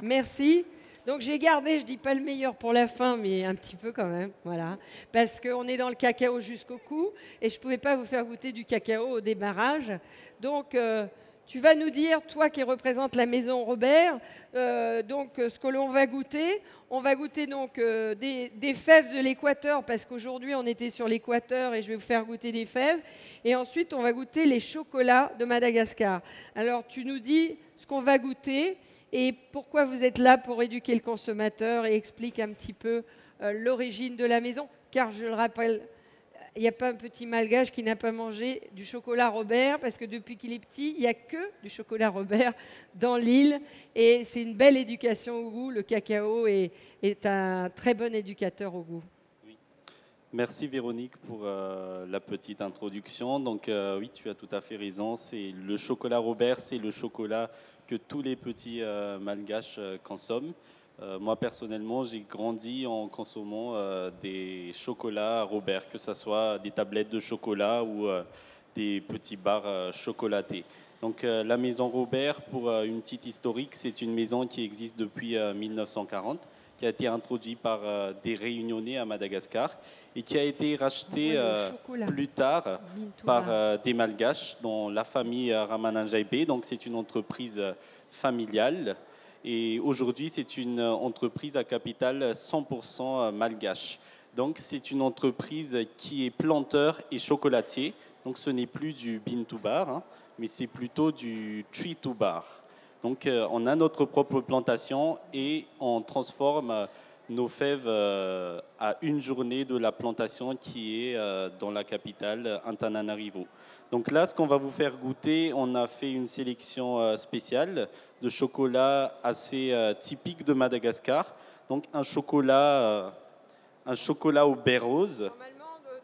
Merci. Donc j'ai gardé, je ne dis pas le meilleur pour la fin, mais un petit peu quand même, voilà. Parce qu'on est dans le cacao jusqu'au cou, et je ne pouvais pas vous faire goûter du cacao au démarrage. Donc tu vas nous dire, toi qui représente la maison Robert, donc ce que l'on va goûter. On va goûter donc des fèves de l'Équateur, parce qu'aujourd'hui on était sur l'Équateur et je vais vous faire goûter des fèves. Et ensuite on va goûter les chocolats de Madagascar. Alors tu nous dis ce qu'on va goûter. Et pourquoi vous êtes là pour éduquer le consommateur et explique un petit peu l'origine de la maison. Car je le rappelle, il n'y a pas un petit malgache qui n'a pas mangé du chocolat Robert, parce que depuis qu'il est petit, il n'y a que du chocolat Robert dans l'île. Et c'est une belle éducation au goût. Le cacao est un très bon éducateur au goût. Oui. Merci Véronique pour la petite introduction. Donc oui, tu as tout à fait raison. C'est le chocolat Robert, c'est le chocolat que tous les petits malgaches consomment. Moi, personnellement, j'ai grandi en consommant des chocolats Robert, que ce soit des tablettes de chocolat ou des petits bars chocolatés. Donc, la maison Robert, pour une petite historique, c'est une maison qui existe depuis 1940, qui a été introduite par des Réunionnais à Madagascar et qui a été rachetée plus tard par des Malgaches, dont la famille Ramananjaïbe. Donc c'est une entreprise familiale et aujourd'hui c'est une entreprise à capital 100% malgache. Donc c'est une entreprise qui est planteur et chocolatier. Donc ce n'est plus du bean to bar, hein, mais c'est plutôt du tree to bar. Donc on a notre propre plantation et on transforme nos fèves à une journée de la plantation qui est dans la capitale Antananarivo. Donc là, ce qu'on va vous faire goûter, on a fait une sélection spéciale de chocolat assez typique de Madagascar. Donc un chocolat au baie rose,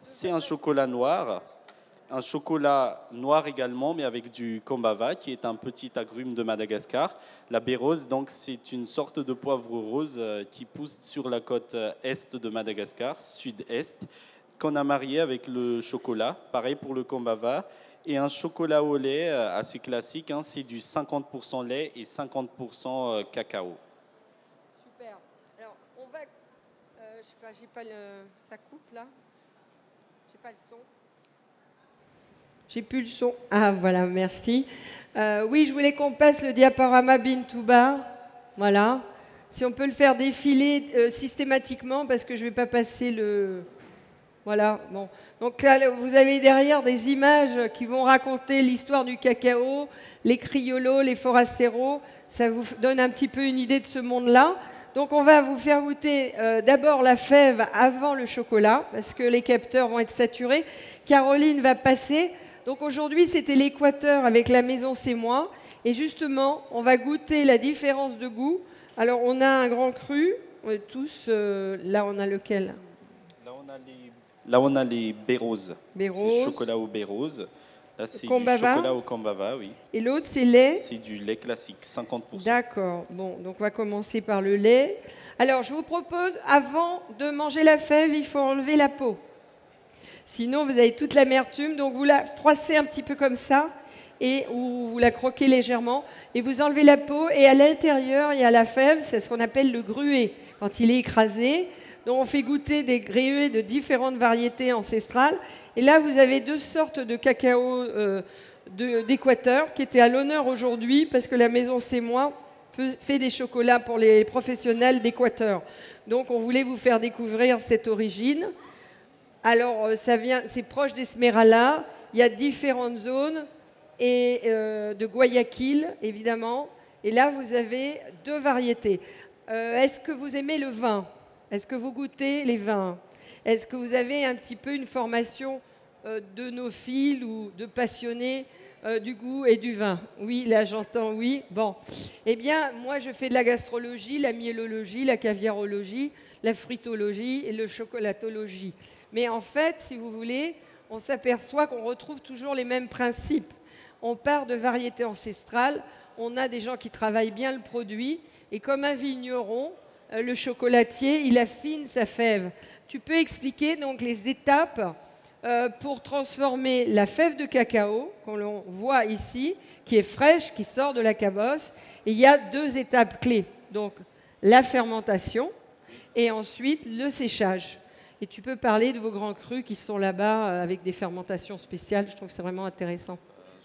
c'est un chocolat noir. Un chocolat noir également, mais avec du kombava, qui est un petit agrume de Madagascar. La baie rose, donc, c'est une sorte de poivre rose qui pousse sur la côte est de Madagascar, sud-est, qu'on a marié avec le chocolat. Pareil pour le kombava. Et un chocolat au lait assez classique, hein, c'est du 50% lait et 50% cacao. Super. Alors, on va... je sais pas, j'ai pas le... Ça coupe, là. pas le son. J'ai plus le son. Ah, voilà, merci. Oui, je voulais qu'on passe le diaporama Bintouba. Voilà. Si on peut le faire défiler systématiquement, parce que je ne vais pas passer le... Voilà, bon. Donc là, vous avez derrière des images qui vont raconter l'histoire du cacao, les criollos, les forasteros. Ça vous donne un petit peu une idée de ce monde-là. Donc on va vous faire goûter d'abord la fève avant le chocolat, parce que les capteurs vont être saturés. Caroline va passer. Donc aujourd'hui, c'était l'Équateur avec la maison C'est Moi. Et justement, on va goûter la différence de goût. Alors on a un grand cru, tous, là on a lequel ? Là on a les... Là, on a les béroses. C'est chocolat au bérose. Là, c'est du chocolat au Kambava, oui. Et l'autre, c'est lait ? C'est du lait classique, 50%. D'accord. Bon, donc on va commencer par le lait. Alors, je vous propose, avant de manger la fève, il faut enlever la peau. Sinon, vous avez toute l'amertume. Donc, vous la froissez un petit peu comme ça, et, ou vous la croquez légèrement, et vous enlevez la peau. Et à l'intérieur, il y a la fève, c'est ce qu'on appelle le gruet, quand il est écrasé. Donc on fait goûter des gruets de différentes variétés ancestrales. Et là, vous avez deux sortes de cacao d'Équateur qui étaient à l'honneur aujourd'hui parce que la maison C'est Moi fait des chocolats pour les professionnels d'Équateur. Donc on voulait vous faire découvrir cette origine. Alors c'est proche d'Esmeralda. Il y a différentes zones et de Guayaquil, évidemment. Et là, vous avez deux variétés. Est-ce que vous aimez le vin ? Est-ce que vous goûtez les vins? Est-ce que vous avez un petit peu une formation de nos fils ou de passionnés du goût et du vin? Oui, là j'entends, oui. Bon, eh bien, moi je fais de la gastrologie, la miellologie, la caviarologie, la fritologie et le chocolatologie. Mais en fait, si vous voulez, on s'aperçoit qu'on retrouve toujours les mêmes principes. On part de variétés ancestrales, on a des gens qui travaillent bien le produit et comme un vigneron, le chocolatier, il affine sa fève. Tu peux expliquer donc les étapes pour transformer la fève de cacao, qu'on voit ici, qui est fraîche, qui sort de la cabosse. Et il y a deux étapes clés. Donc la fermentation et ensuite le séchage. Et tu peux parler de vos grands crus qui sont là-bas avec des fermentations spéciales. Je trouve que c'est vraiment intéressant.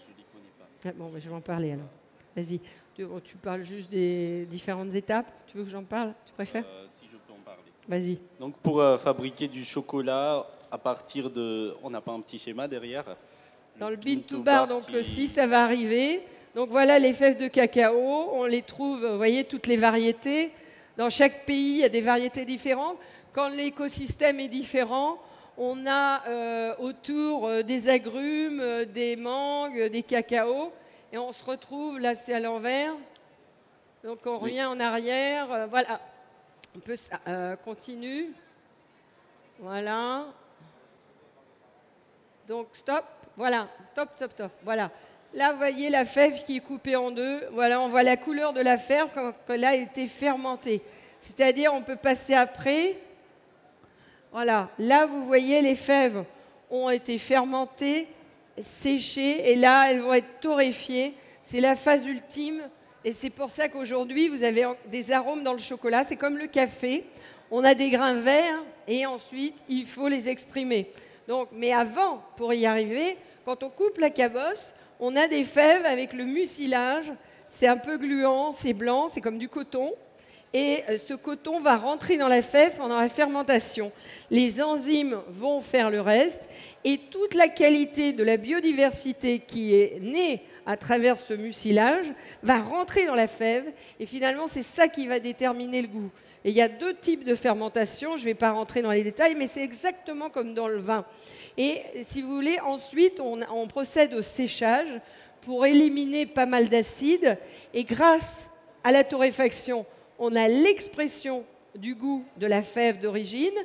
Je ne les connais pas. Ah, bon, mais je vais en parler alors. Vas-y. Tu parles juste des différentes étapes. Tu veux que j'en parle? Tu préfères? Si je peux en parler. Vas-y. Donc pour fabriquer du chocolat, à partir de... On n'a pas un petit schéma derrière? Dans le Bintouba, donc qui... si ça va arriver. Donc voilà les fèves de cacao. On les trouve, vous voyez, toutes les variétés. Dans chaque pays, il y a des variétés différentes. Quand l'écosystème est différent, on a autour des agrumes, des mangues, des cacaos. Et on se retrouve, là c'est à l'envers, donc on revient en arrière, voilà, on peut continue, voilà, donc stop, voilà, stop, stop, stop, voilà. Là vous voyez la fève qui est coupée en deux, voilà, on voit la couleur de la fève quand elle a été fermentée, c'est-à-dire on peut passer après, voilà, là vous voyez les fèves ont été fermentées, séchées et là elles vont être torréfiées. C'est la phase ultime et c'est pour ça qu'aujourd'hui vous avez des arômes dans le chocolat. C'est comme le café, on a des grains verts et ensuite il faut les exprimer. Donc, mais avant, pour y arriver, quand on coupe la cabosse, on a des fèves avec le mucilage. C'est un peu gluant, c'est blanc, c'est comme du coton. Et ce coton va rentrer dans la fève pendant la fermentation. Les enzymes vont faire le reste et toute la qualité de la biodiversité qui est née à travers ce mucilage va rentrer dans la fève et finalement c'est ça qui va déterminer le goût. Et il y a deux types de fermentation, je ne vais pas rentrer dans les détails, mais c'est exactement comme dans le vin. Et si vous voulez, ensuite on procède au séchage pour éliminer pas mal d'acides et grâce à la torréfaction, on a l'expression du goût de la fève d'origine.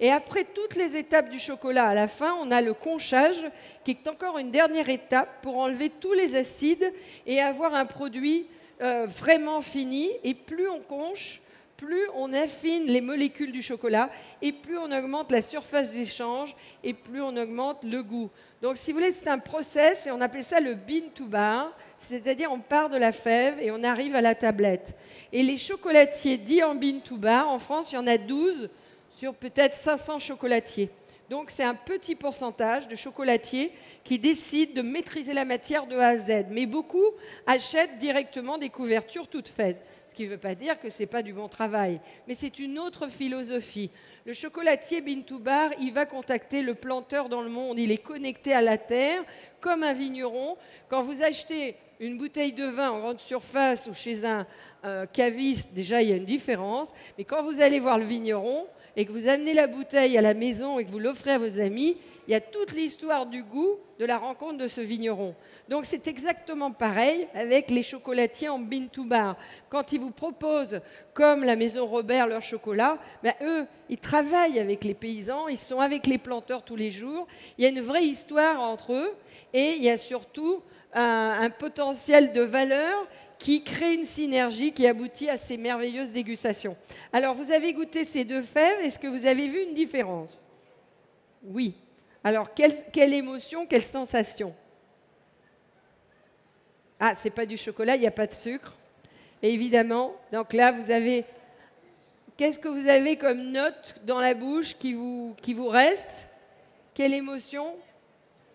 Et après toutes les étapes du chocolat, à la fin, on a le conchage, qui est encore une dernière étape pour enlever tous les acides et avoir un produit vraiment fini. Et plus on conche, plus on affine les molécules du chocolat et plus on augmente la surface d'échange et plus on augmente le goût. Donc, si vous voulez, c'est un process et on appelle ça le Bintouba, c'est-à-dire on part de la fève et on arrive à la tablette. Et les chocolatiers dits en Bintouba, en France, il y en a 12 sur peut-être 500 chocolatiers. Donc c'est un petit pourcentage de chocolatiers qui décident de maîtriser la matière de A à Z. Mais beaucoup achètent directement des couvertures toutes faites. Ce qui ne veut pas dire que ce n'est pas du bon travail. Mais c'est une autre philosophie. Le chocolatier Bintoubar, il va contacter le planteur dans le monde. Il est connecté à la terre comme un vigneron. Quand vous achetez une bouteille de vin en grande surface ou chez un caviste, déjà il y a une différence. Mais quand vous allez voir le vigneron et que vous amenez la bouteille à la maison et que vous l'offrez à vos amis, il y a toute l'histoire du goût de la rencontre de ce vigneron. Donc c'est exactement pareil avec les chocolatiers en Bintoubar. Quand ils vous proposent, comme la Maison Robert, leur chocolat, ben eux, ils travaillent avec les paysans, ils sont avec les planteurs tous les jours. Il y a une vraie histoire entre eux et il y a surtout un potentiel de valeur qui crée une synergie qui aboutit à ces merveilleuses dégustations. Alors, vous avez goûté ces deux fèves, est-ce que vous avez vu une différence? Oui. Alors, quelle émotion, quelle sensation? Ah, c'est pas du chocolat, il n'y a pas de sucre. Et évidemment, donc là, vous avez... Qu'est-ce que vous avez comme note dans la bouche qui vous reste? Quelle émotion?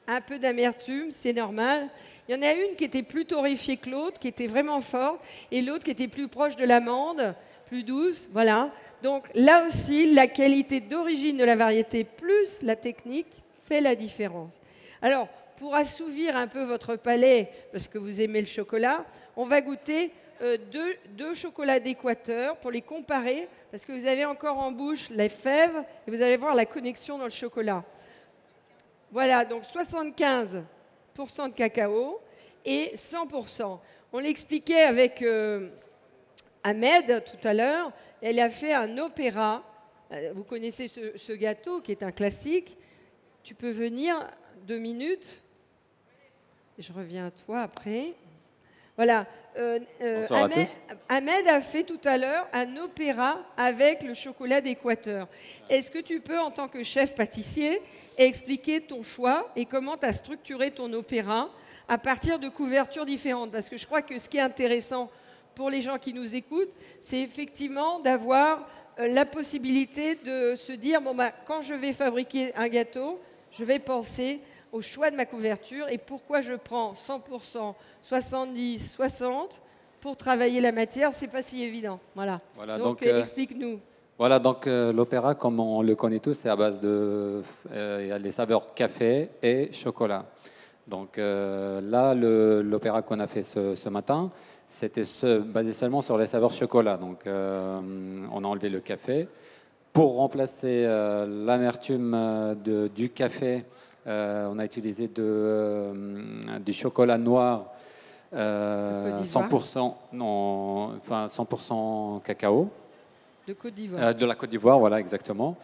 Un peu d'amertume, c'est normal. Il y en a une qui était plus torréfiée que l'autre, qui était vraiment forte, et l'autre qui était plus proche de l'amande, plus douce, voilà. Donc là aussi, la qualité d'origine de la variété plus la technique fait la différence. Alors, pour assouvir un peu votre palais, parce que vous aimez le chocolat, on va goûter deux chocolats d'Équateur pour les comparer, parce que vous avez encore en bouche les fèves, et vous allez voir la connexion dans le chocolat. Voilà, donc 75% de cacao et 100%. On l'expliquait avec Ahmed tout à l'heure, elle a fait un opéra. Vous connaissez ce gâteau qui est un classique. Tu peux venir 2 minutes. Je reviens à toi après. Voilà, Ahmed a fait tout à l'heure un opéra avec le chocolat d'Équateur. Est-ce que tu peux, en tant que chef pâtissier, expliquer ton choix et comment tu as structuré ton opéra à partir de couvertures différentes? Parce que je crois que ce qui est intéressant pour les gens qui nous écoutent, c'est effectivement d'avoir la possibilité de se dire, bon bah, quand je vais fabriquer un gâteau, je vais penser au choix de ma couverture et pourquoi je prends 100%, 70%, 60% pour travailler la matière, c'est pas si évident. Voilà donc explique-nous. Voilà, donc l'opéra, comme on le connaît tous, c'est à base de les saveurs café et chocolat. Donc là, l'opéra qu'on a fait ce matin, c'était basé seulement sur les saveurs chocolat. Donc on a enlevé le café pour remplacer l'amertume du café. On a utilisé du chocolat noir 100%, non, enfin 100% cacao. De Côte d'Ivoire. De la Côte d'Ivoire, voilà, exactement.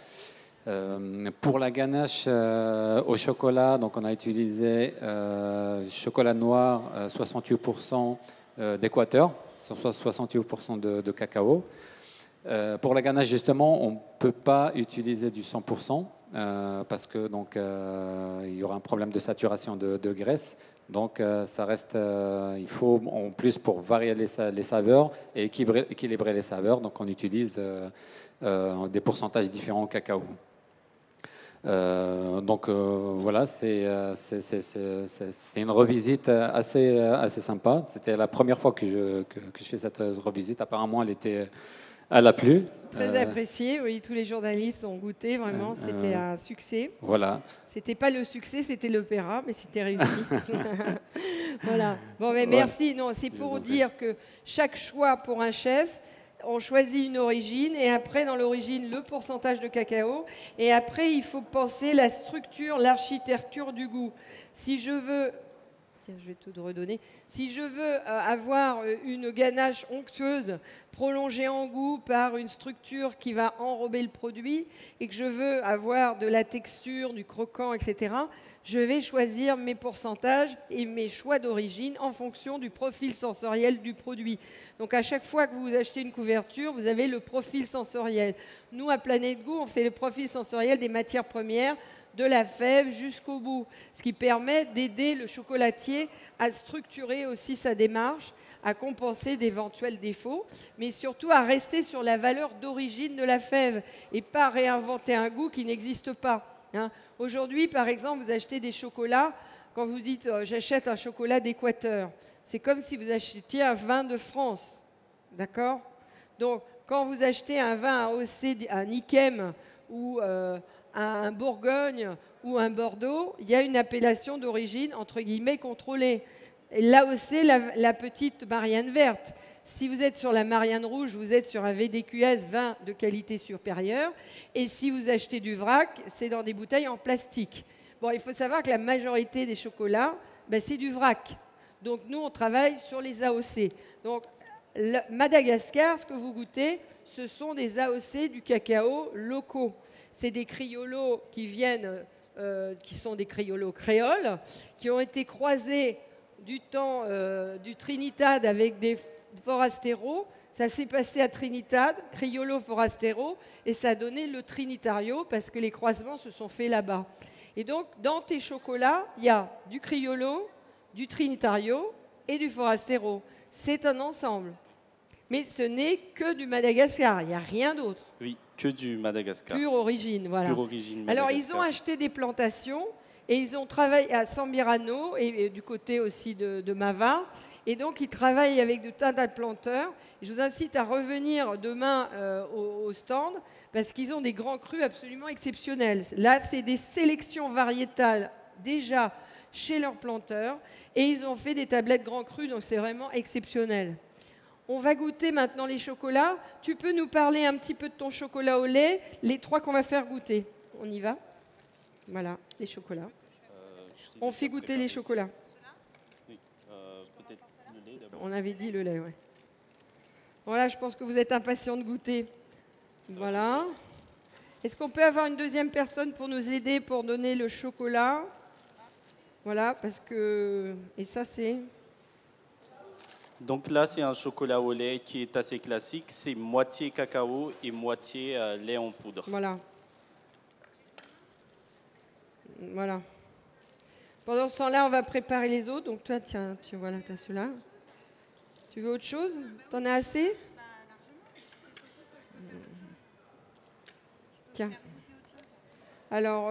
Pour la ganache au chocolat, donc on a utilisé chocolat noir 68% d'Équateur, 68% de cacao. Pour la ganache, justement, on ne peut pas utiliser du 100%. Parce que donc il y aura un problème de saturation de graisse, donc ça reste. Il faut en plus pour varier les saveurs et équilibrer les saveurs, donc on utilise des pourcentages différents au cacao. Donc voilà, c'est une revisite assez sympa. C'était la première fois que je fais cette revisite. Apparemment, elle était. À la pluie. Très apprécié, oui, tous les journalistes ont goûté, vraiment, c'était un succès. Voilà. C'était pas le succès, c'était l'opéra, mais c'était réussi. Voilà. Bon, mais merci. Non, c'est pour dire que chaque choix pour un chef, on choisit une origine, et après, dans l'origine, le pourcentage de cacao, et après, il faut penser la structure, l'architecture du goût. Si je veux... Je vais tout redonner. Si je veux avoir une ganache onctueuse prolongée en goût par une structure qui va enrober le produit et que je veux avoir de la texture, du croquant, etc., je vais choisir mes pourcentages et mes choix d'origine en fonction du profil sensoriel du produit. Donc à chaque fois que vous achetez une couverture, vous avez le profil sensoriel. Nous, à Planète Goût, on fait le profil sensoriel des matières premières, de la fève jusqu'au bout, ce qui permet d'aider le chocolatier à structurer aussi sa démarche, à compenser d'éventuels défauts, mais surtout à rester sur la valeur d'origine de la fève et pas réinventer un goût qui n'existe pas. Hein. Aujourd'hui, par exemple, vous achetez des chocolats. Quand vous dites j'achète un chocolat d'Équateur, c'est comme si vous achetiez un vin de France. D'accord? Donc, quand vous achetez un vin à AOC, un Yquem ou un Bourgogne ou un Bordeaux, il y a une appellation d'origine, entre guillemets, contrôlée. L'AOC, la petite Marianne verte. Si vous êtes sur la Marianne rouge, vous êtes sur un VDQS, vin de qualité supérieure. Et si vous achetez du vrac, c'est dans des bouteilles en plastique. Bon, il faut savoir que la majorité des chocolats, ben, c'est du vrac. Donc, nous, on travaille sur les AOC. Donc, Madagascar, ce que vous goûtez, ce sont des AOC du cacao locaux. C'est des criollos qui viennent, qui sont des criollos créoles, qui ont été croisés du temps du Trinidad avec des forastero. Ça s'est passé à Trinidad, criollo forastero, et ça a donné le Trinitario parce que les croisements se sont faits là-bas. Et donc, dans tes chocolats, il y a du criollo, du Trinitario et du forastero. C'est un ensemble. Mais ce n'est que du Madagascar, il n'y a rien d'autre. Oui, que du Madagascar. Pure origine, voilà. Pure origine Madagascar. Alors, ils ont acheté des plantations et ils ont travaillé à Sambirano et du côté aussi de Mava. Et donc, ils travaillent avec de tas de planteurs. Je vous incite à revenir demain au stand parce qu'ils ont des grands crus absolument exceptionnels. Là, c'est des sélections variétales déjà chez leurs planteurs et ils ont fait des tablettes grands crus, donc c'est vraiment exceptionnel. On va goûter maintenant les chocolats. Tu peux nous parler un petit peu de ton chocolat au lait, les trois qu'on va faire goûter. On y va. Voilà, les chocolats. On fait goûter les chocolats. On avait dit le lait, oui. Voilà, je pense que vous êtes impatients de goûter. Voilà. Est-ce qu'on peut avoir une deuxième personne pour nous aider, pour donner le chocolat? Voilà, parce que... Et ça, c'est... Donc là, c'est un chocolat au lait qui est assez classique. C'est moitié cacao et moitié lait en poudre. Voilà. Voilà. Pendant ce temps-là, on va préparer les autres. Donc toi, tiens, tu vois là, tu as ceux-là. Tu veux autre chose? T'en as assez? Tiens. Alors,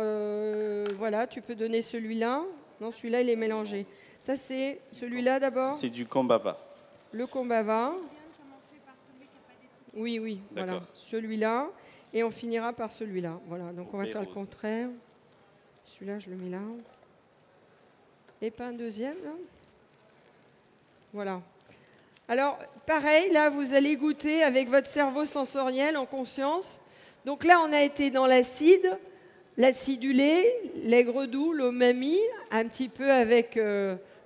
voilà, tu peux donner celui-là. Non, celui-là, il est mélangé. Ça, c'est celui-là d'abord? C'est du Kombava. Le Kombava. Oui, oui, voilà. Celui-là. Et on finira par celui-là. Voilà, donc on va faire le contraire. Celui-là, je le mets là. Et pas un deuxième, là? Voilà. Alors, pareil, là, vous allez goûter avec votre cerveau sensoriel en conscience. Donc là, on a été dans l'acide, l'acidulé, l'aigre doux, l'omami, un petit peu avec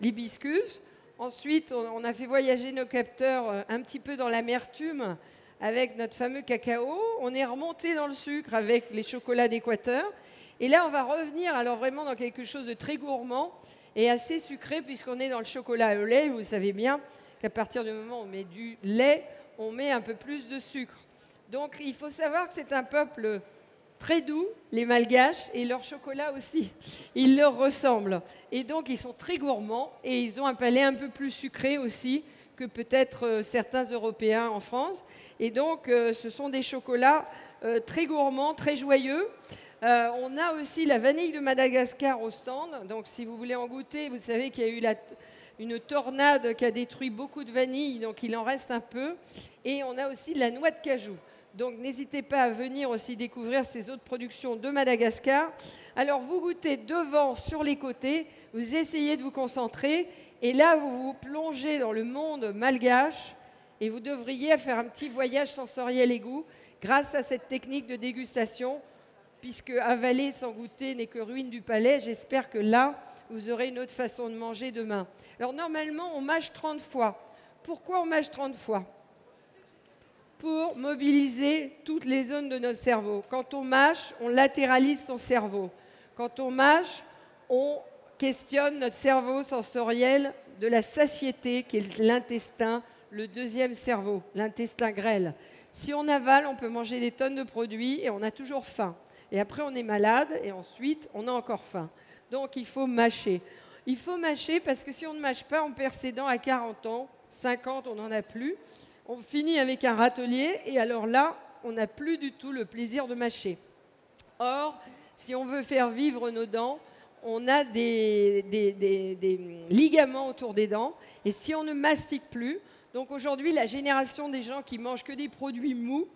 l'hibiscus. Ensuite, on a fait voyager nos capteurs un petit peu dans l'amertume avec notre fameux cacao. On est remonté dans le sucre avec les chocolats d'Équateur. Et là, on va revenir alors vraiment dans quelque chose de très gourmand et assez sucré puisqu'on est dans le chocolat au lait, vous savez bien. À partir du moment où on met du lait, on met un peu plus de sucre. Donc, il faut savoir que c'est un peuple très doux, les Malgaches, et leur chocolat aussi. Il leur ressemble. Et donc, ils sont très gourmands et ils ont un palais un peu plus sucré aussi que peut-être certains Européens en France. Et donc, ce sont des chocolats très gourmands, très joyeux. On a aussi la vanille de Madagascar au stand. Donc, si vous voulez en goûter, vous savez qu'il y a eu une tornade qui a détruit beaucoup de vanille, donc il en reste un peu. Et on a aussi de la noix de cajou. Donc n'hésitez pas à venir aussi découvrir ces autres productions de Madagascar. Alors vous goûtez devant, sur les côtés, vous essayez de vous concentrer, et là vous vous plongez dans le monde malgache, et vous devriez faire un petit voyage sensoriel et goût grâce à cette technique de dégustation, puisque avaler sans goûter n'est que ruine du palais. J'espère que là, vous aurez une autre façon de manger demain. Alors normalement, on mâche 30 fois. Pourquoi on mâche 30 fois? Pour mobiliser toutes les zones de notre cerveau. Quand on mâche, on latéralise son cerveau. Quand on mâche, on questionne notre cerveau sensoriel de la satiété, qui est l'intestin, le deuxième cerveau, l'intestin grêle. Si on avale, on peut manger des tonnes de produits et on a toujours faim. Et après, on est malade et ensuite, on a encore faim. Donc, il faut mâcher. Il faut mâcher parce que si on ne mâche pas, on perd ses dents à 40 ans, 50, on n'en a plus. On finit avec un râtelier et alors là, on n'a plus du tout le plaisir de mâcher. Or, Si on veut faire vivre nos dents, on a des ligaments autour des dents. Et si on ne mastique plus, donc aujourd'hui, la génération des gens qui mangent que des produits mous,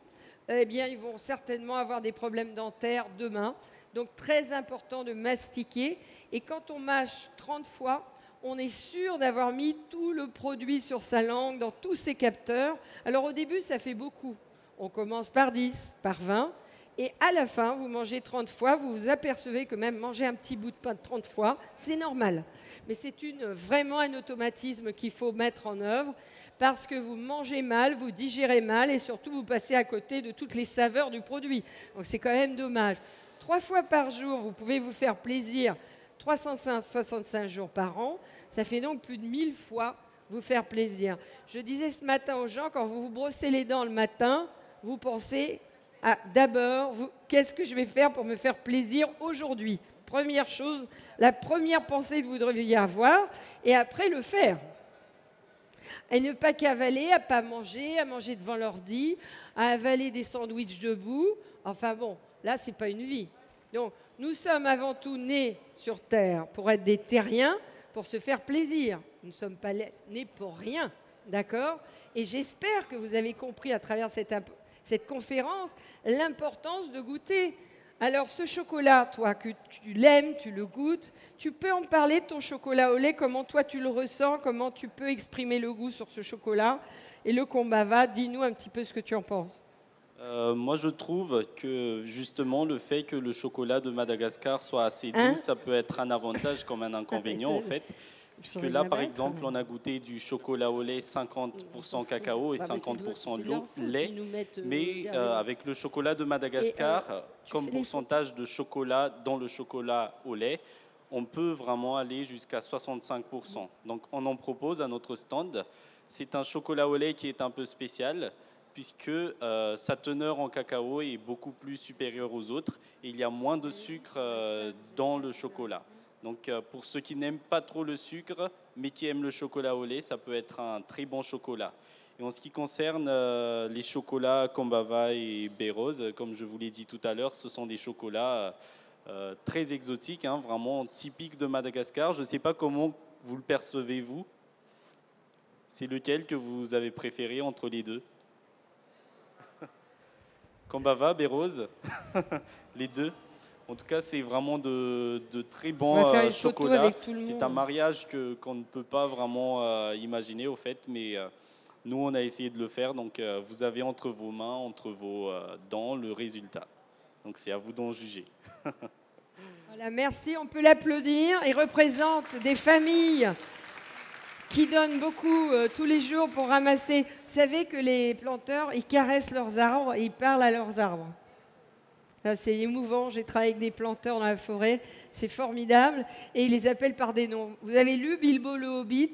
eh bien, ils vont certainement avoir des problèmes dentaires demain. Donc, très important de mastiquer. Et quand on mâche 30 fois, on est sûr d'avoir mis tout le produit sur sa langue, dans tous ses capteurs. Alors, au début, ça fait beaucoup. On commence par 10, par 20. Et à la fin, vous mangez 30 fois, vous vous apercevez que même manger un petit bout de pain de 30 fois, c'est normal. Mais c'est vraiment un automatisme qu'il faut mettre en œuvre parce que vous mangez mal, vous digérez mal et surtout vous passez à côté de toutes les saveurs du produit. Donc c'est quand même dommage. 3 fois par jour, vous pouvez vous faire plaisir, 365 jours par an. Ça fait donc plus de 1000 fois vous faire plaisir. Je disais ce matin aux gens, quand vous vous brossez les dents le matin, vous pensez... Ah, d'abord, qu'est-ce que je vais faire pour me faire plaisir aujourd'hui? Première chose, la première pensée que vous devriez avoir, et après le faire. Et ne pas cavaler, à ne pas manger, à manger devant l'ordi, à avaler des sandwichs debout. Enfin bon, là, ce n'est pas une vie. Donc, nous sommes avant tout nés sur Terre pour être des terriens, pour se faire plaisir. Nous ne sommes pas nés pour rien, d'accord? Et j'espère que vous avez compris à travers cette conférence, l'importance de goûter. Alors ce chocolat, toi, que tu l'aimes, tu le goûtes, tu peux en parler de ton chocolat au lait, comment toi tu le ressens, comment tu peux exprimer le goût sur ce chocolat. Et le combat va, dis-nous un petit peu ce que tu en penses. Moi, je trouve que justement le fait que le chocolat de Madagascar soit assez doux, ça peut être un avantage comme un inconvénient en fait. Puisque là, par exemple, on a goûté du chocolat au lait 50% cacao et 50% de lait. Mais avec le chocolat de Madagascar, comme pourcentage de chocolat dans le chocolat au lait, on peut vraiment aller jusqu'à 65%. Donc, on en propose à notre stand. C'est un chocolat au lait qui est un peu spécial, puisque sa teneur en cacao est beaucoup plus supérieure aux autres. Et il y a moins de sucre dans le chocolat. Donc, pour ceux qui n'aiment pas trop le sucre, mais qui aiment le chocolat au lait, ça peut être un très bon chocolat. Et en ce qui concerne les chocolats Kombava et Berose, comme je vous l'ai dit tout à l'heure, ce sont des chocolats très exotiques, hein, vraiment typiques de Madagascar. Je ne sais pas comment vous le percevez, vous. C'est lequel que vous avez préféré entre les deux? Kombava, Berose, les deux? En tout cas, c'est vraiment de très bons chocolats. C'est un mariage qu'on ne peut pas vraiment imaginer, au fait. Mais nous, on a essayé de le faire. Donc, vous avez entre vos mains, entre vos dents, le résultat. Donc, c'est à vous d'en juger. Voilà, merci. On peut l'applaudir. Il représente des familles qui donnent beaucoup tous les jours pour ramasser. Vous savez que les planteurs, ils caressent leurs arbres et ils parlent à leurs arbres. C'est émouvant, j'ai travaillé avec des planteurs dans la forêt, c'est formidable. Et ils les appellent par des noms. Vous avez lu Bilbo le Hobbit?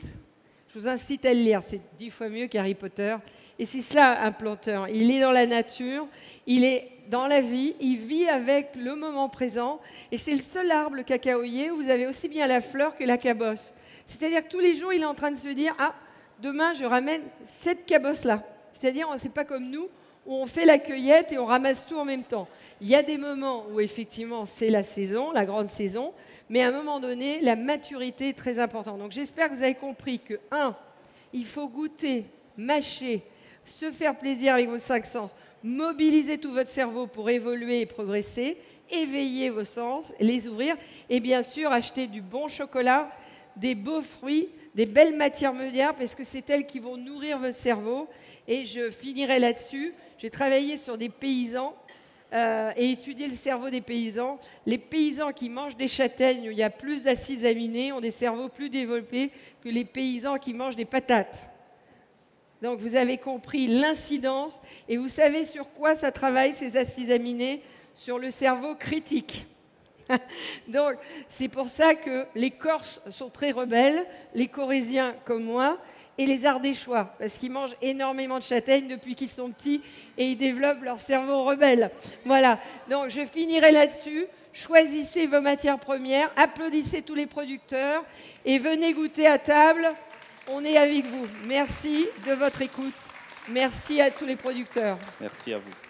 Je vous incite à le lire, c'est 10 fois mieux qu'Harry Potter. Et c'est ça un planteur, il est dans la nature, il est dans la vie, il vit avec le moment présent. Et c'est le seul arbre, le cacaoyer, où vous avez aussi bien la fleur que la cabosse. C'est-à-dire que tous les jours, il est en train de se dire « Ah, demain, je ramène cette cabosse-là ». C'est-à-dire, on ne sait pas comme nous, où on fait la cueillette et on ramasse tout en même temps. Il y a des moments où, effectivement, c'est la saison, la grande saison, mais à un moment donné, la maturité est très importante. Donc, j'espère que vous avez compris que, 1, il faut goûter, mâcher, se faire plaisir avec vos 5 sens, mobiliser tout votre cerveau pour évoluer et progresser, éveiller vos sens, les ouvrir, et bien sûr, acheter du bon chocolat, des beaux fruits, des belles matières meulières, parce que c'est elles qui vont nourrir votre cerveau. Et je finirai là-dessus. J'ai travaillé sur des paysans et étudié le cerveau des paysans. Les paysans qui mangent des châtaignes, où il y a plus d'acides aminés, ont des cerveaux plus développés que les paysans qui mangent des patates. Donc, vous avez compris l'incidence. Et vous savez sur quoi ça travaille, ces acides aminés? Sur le cerveau critique. Donc, c'est pour ça que les Corses sont très rebelles, les Corésiens comme moi, et les Ardéchois, parce qu'ils mangent énormément de châtaignes depuis qu'ils sont petits et ils développent leur cerveau rebelle. Voilà, donc je finirai là-dessus. Choisissez vos matières premières, applaudissez tous les producteurs et venez goûter à table. On est avec vous. Merci de votre écoute. Merci à tous les producteurs. Merci à vous.